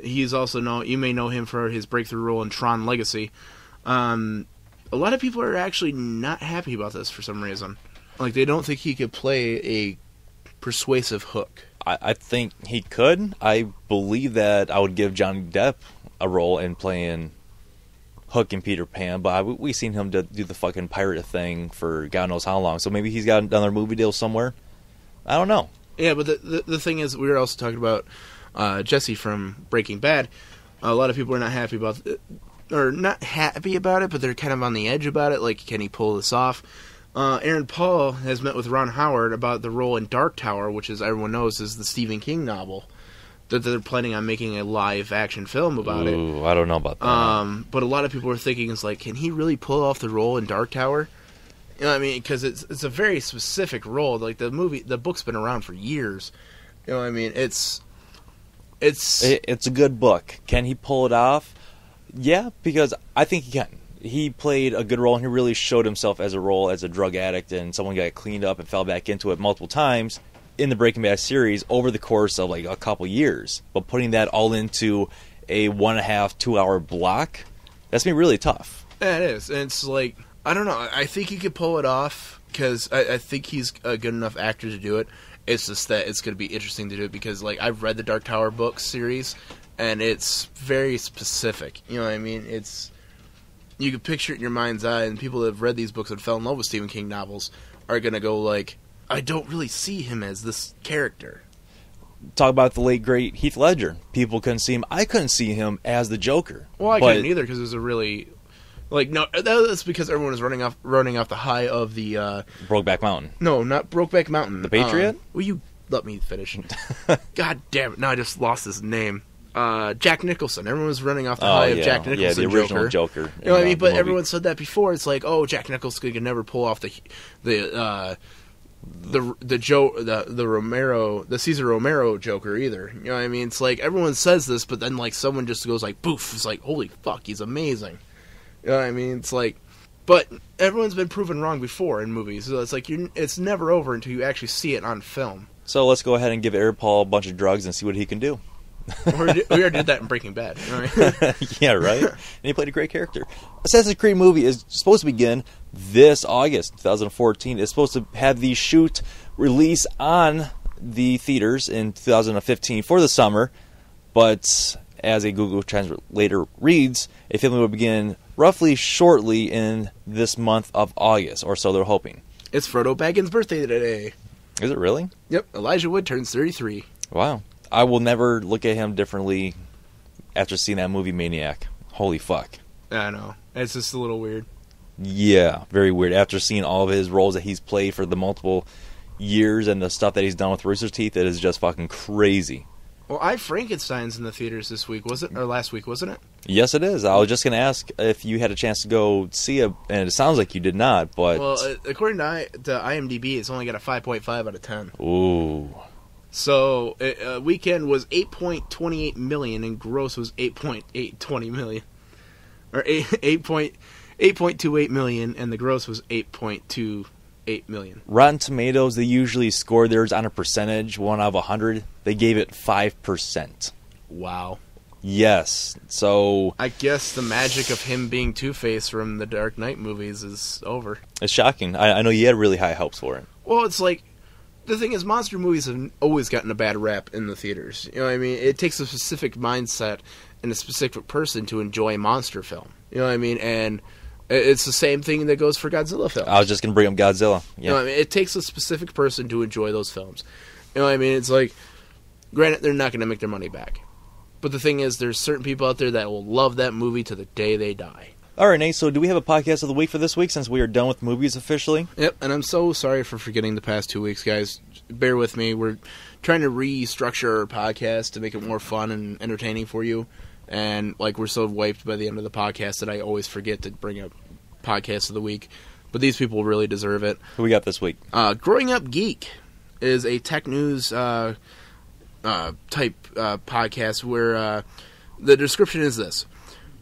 He's also you may know him for his breakthrough role in Tron Legacy. A lot of people are actually not happy about this for some reason. Like, they don't think he could play a persuasive Hook. I think he could. I believe that I would give Johnny Depp a role in playing Hook and Peter Pan, but we've seen him do the fucking pirate thing for God knows how long, so maybe he's got another movie deal somewhere. I don't know. Yeah, but the thing is, we were also talking about Jesse from Breaking Bad. A lot of people are not happy about it, or not happy about it, but they're kind of on the edge about it, like, can he pull this off? Aaron Paul has met with Ron Howard about the role in Dark Tower, which, as everyone knows, is the Stephen King novel, that they're planning on making a live action film about. Ooh, I don't know about that. But a lot of people are thinking, it's like, can he really pull off the role in Dark Tower? You know what I mean? Because it's a very specific role. Like, the book's been around for years. You know what I mean? It's a good book. Can he pull it off? Yeah, because I think he can. He played a good role, and he really showed himself as a role as a drug addict, and someone got cleaned up and fell back into it multiple times in the Breaking Bad series over the course of, like, a couple years. But putting that all into a 1.5, 2-hour block, that's been really tough. Yeah, it is. And it's like, I don't know. I think he could pull it off, because I think he's a good enough actor to do it. It's just that it's going to be interesting to do it, because, like, I've read the Dark Tower book series, and it's very specific. You know what I mean? You can picture it in your mind's eye, and people that have read these books and fell in love with Stephen King novels are going to go, like, I don't really see him as this character. talk about the late, great Heath Ledger. People couldn't see him. I couldn't see him as the Joker. Well, I couldn't either, because it was a really... Like, no, that's because everyone was running off the high of the... Brokeback Mountain. No, not Brokeback Mountain. The Patriot? Will you let me finish? God damn it. Now I just lost his name. Jack Nicholson. Everyone was running off the high of Jack Nicholson. Yeah, the original Joker. You know what I mean? But everyone said that before. It's like, oh, Jack Nicholson could never pull off the Cesar Romero Joker either. You know what I mean? It's like everyone says this, but then like someone just goes like poof. It's like, holy fuck, he's amazing. You know what I mean? It's like, but everyone's been proven wrong before in movies. So it's like it's never over until you actually see it on film. So let's go ahead and give Aaron Paul a bunch of drugs and see what he can do. We already did that in Breaking Bad. Right? Yeah, right? And he played a great character. Assassin's Creed movie is supposed to begin this August 2014. It's supposed to have the shoot release on the theaters in 2015 for the summer. But as a Google Translator reads, a filming will begin roughly shortly in this month of August, or so they're hoping. It's Frodo Baggins' birthday today. Is it really? Yep. Elijah Wood turns 33. Wow. I will never look at him differently after seeing that movie Maniac. Holy fuck. I know. It's just a little weird. Yeah, very weird. After seeing all of his roles that he's played for the multiple years and the stuff that he's done with Rooster Teeth, it is just fucking crazy. Well, I Frankenstein's in the theaters this week, last week, wasn't it? Yes, it is. I was just going to ask if you had a chance to go see it, and it sounds like you did not, but... Well, according to IMDb, it's only got a 5.5 out of 10. Ooh... So, weekend was $8.28 million, and gross was $8.820 million. Or $8.28 million, and the gross was $8.28 million. Rotten Tomatoes, they usually score theirs on a percentage, 1 out of 100. They gave it 5%. Wow. Yes, so... I guess the magic of him being Two-Face from the Dark Knight movies is over. It's shocking. I know you had really high hopes for it. Well, it's like... The thing is, monster movies have always gotten a bad rap in the theaters. You know what I mean? It takes a specific mindset and a specific person to enjoy a monster film. You know what I mean? And it's the same thing that goes for Godzilla films. I was just going to bring up Godzilla. Yeah. You know what I mean? It takes a specific person to enjoy those films. You know what I mean? It's like, granted, they're not going to make their money back. But the thing is, there's certain people out there that will love that movie to the day they die. All right, Nate, so do we have a podcast of the week for this week since we are done with movies officially? Yep, and I'm so sorry for forgetting the past 2 weeks, guys. Bear with me. We're trying to restructure our podcast to make it more fun and entertaining for you. And, like, we're so wiped by the end of the podcast that I always forget to bring up podcast of the week. But these people really deserve it. Who we got this week? Growing Up Geek is a tech news type podcast where the description is this.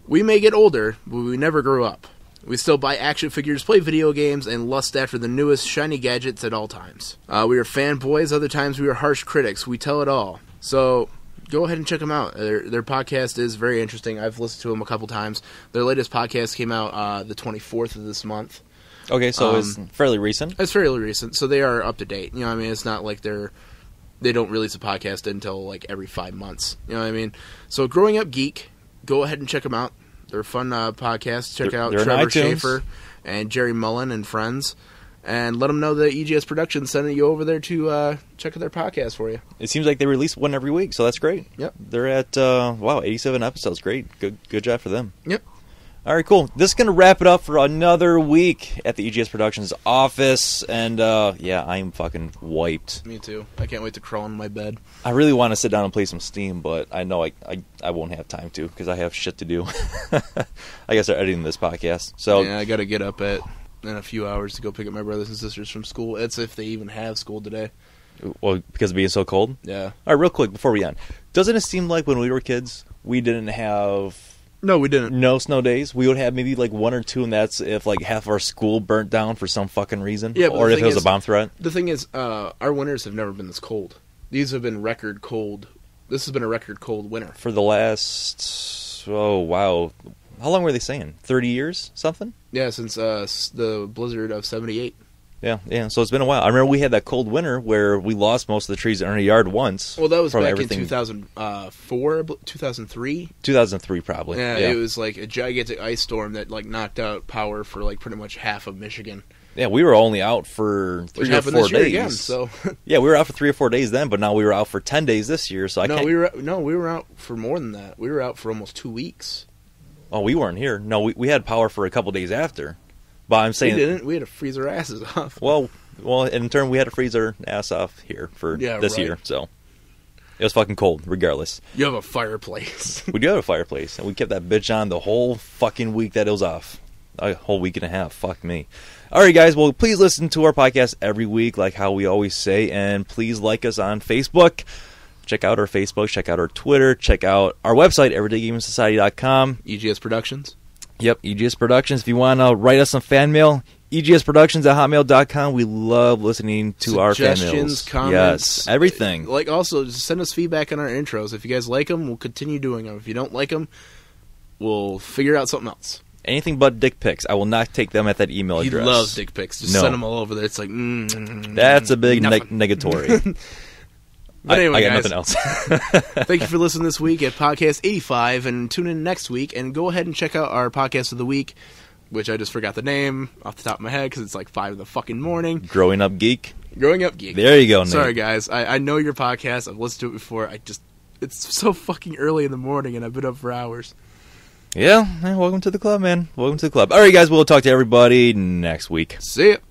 We may get older, but we never grew up. We still buy action figures, play video games, and lust after the newest shiny gadgets at all times. We are fanboys. Other times we are harsh critics. We tell it all. So go ahead and check them out. Their podcast is very interesting. I've listened to them a couple times. Their latest podcast came out the 24th of this month. Okay, so it's fairly recent. It's fairly recent, so they are up to date. You know what I mean? It's not like they don't release a podcast until like every 5 months. You know what I mean? So Growing Up Geek, go ahead and check them out. They're a fun podcast. Check out Trevor Schaefer and Jerry Mullen and friends. And let them know that EGS Productions sent you over there to check out their podcast for you. It seems like they release one every week, so that's great. Yep. They're at, 87 episodes. Great. Good job for them. Yep. All right, cool. This is going to wrap it up for another week at the EGS Productions office. And, I am fucking wiped. Me too. I can't wait to crawl in my bed. I really want to sit down and play some Steam, but I know I won't have time to because I have shit to do. I guess they're editing this podcast. So yeah, I got to get up in a few hours to go pick up my brothers and sisters from school. That's if they even have school today. Well, because of being so cold? Yeah. All right, real quick before we end. Doesn't it seem like when we were kids, we didn't have... No, we didn't. No snow days. We would have maybe like one or two, and that's if like half of our school burnt down for some fucking reason, or if it was a bomb threat. The thing is, our winters have never been this cold. These have been record cold. This has been a record cold winter. For the last, how long were they saying? 30 years, something? Yeah, since the blizzard of 78. Yeah, so it's been a while. I remember we had that cold winter where we lost most of the trees in our yard once. Well, that was back in 2004, 2003? 2003, probably. Yeah, it was like a gigantic ice storm that like knocked out power for like pretty much half of Michigan. Yeah, we were only out for three or four days. Again, so. Yeah, we were out for 3 or 4 days then, but now we were out for 10 days this year. So we were out for more than that. We were out for almost 2 weeks. Oh, we weren't here. No, we had power for a couple days after. But I'm saying we didn't. We had to freeze our asses off. Well, in turn, we had to freeze our ass off here for this year. So it was fucking cold, regardless. You have a fireplace. We do have a fireplace, and we kept that bitch on the whole fucking week that it was off. A whole week and a half. Fuck me. All right, guys. Well, please listen to our podcast every week, like how we always say, and please like us on Facebook. Check out our Facebook. Check out our Twitter. Check out our website, everydaygaming society.com. EGS Productions. Yep, EGS Productions. If you want to write us some fan mail, EGSProductions@hotmail.com. We love listening to our fan mails. Comments. Yes, everything. Like, also, just send us feedback on our intros. If you guys like them, we'll continue doing them. If you don't like them, we'll figure out something else. Anything but dick pics. I will not take them at that email address. He loves dick pics. Just send them all over there. It's like, that's a big negatory. But anyway, I got nothing else. Thank you for listening this week at Podcast 85, and tune in next week, and go ahead and check out our Podcast of the Week, which I just forgot the name off the top of my head because it's like 5 in the fucking morning. Growing Up Geek. There you go, Nate. Sorry, guys. I know your podcast. I've listened to it before. It's so fucking early in the morning, and I've been up for hours. Yeah. Welcome to the club, man. All right, guys. We'll talk to everybody next week. See ya.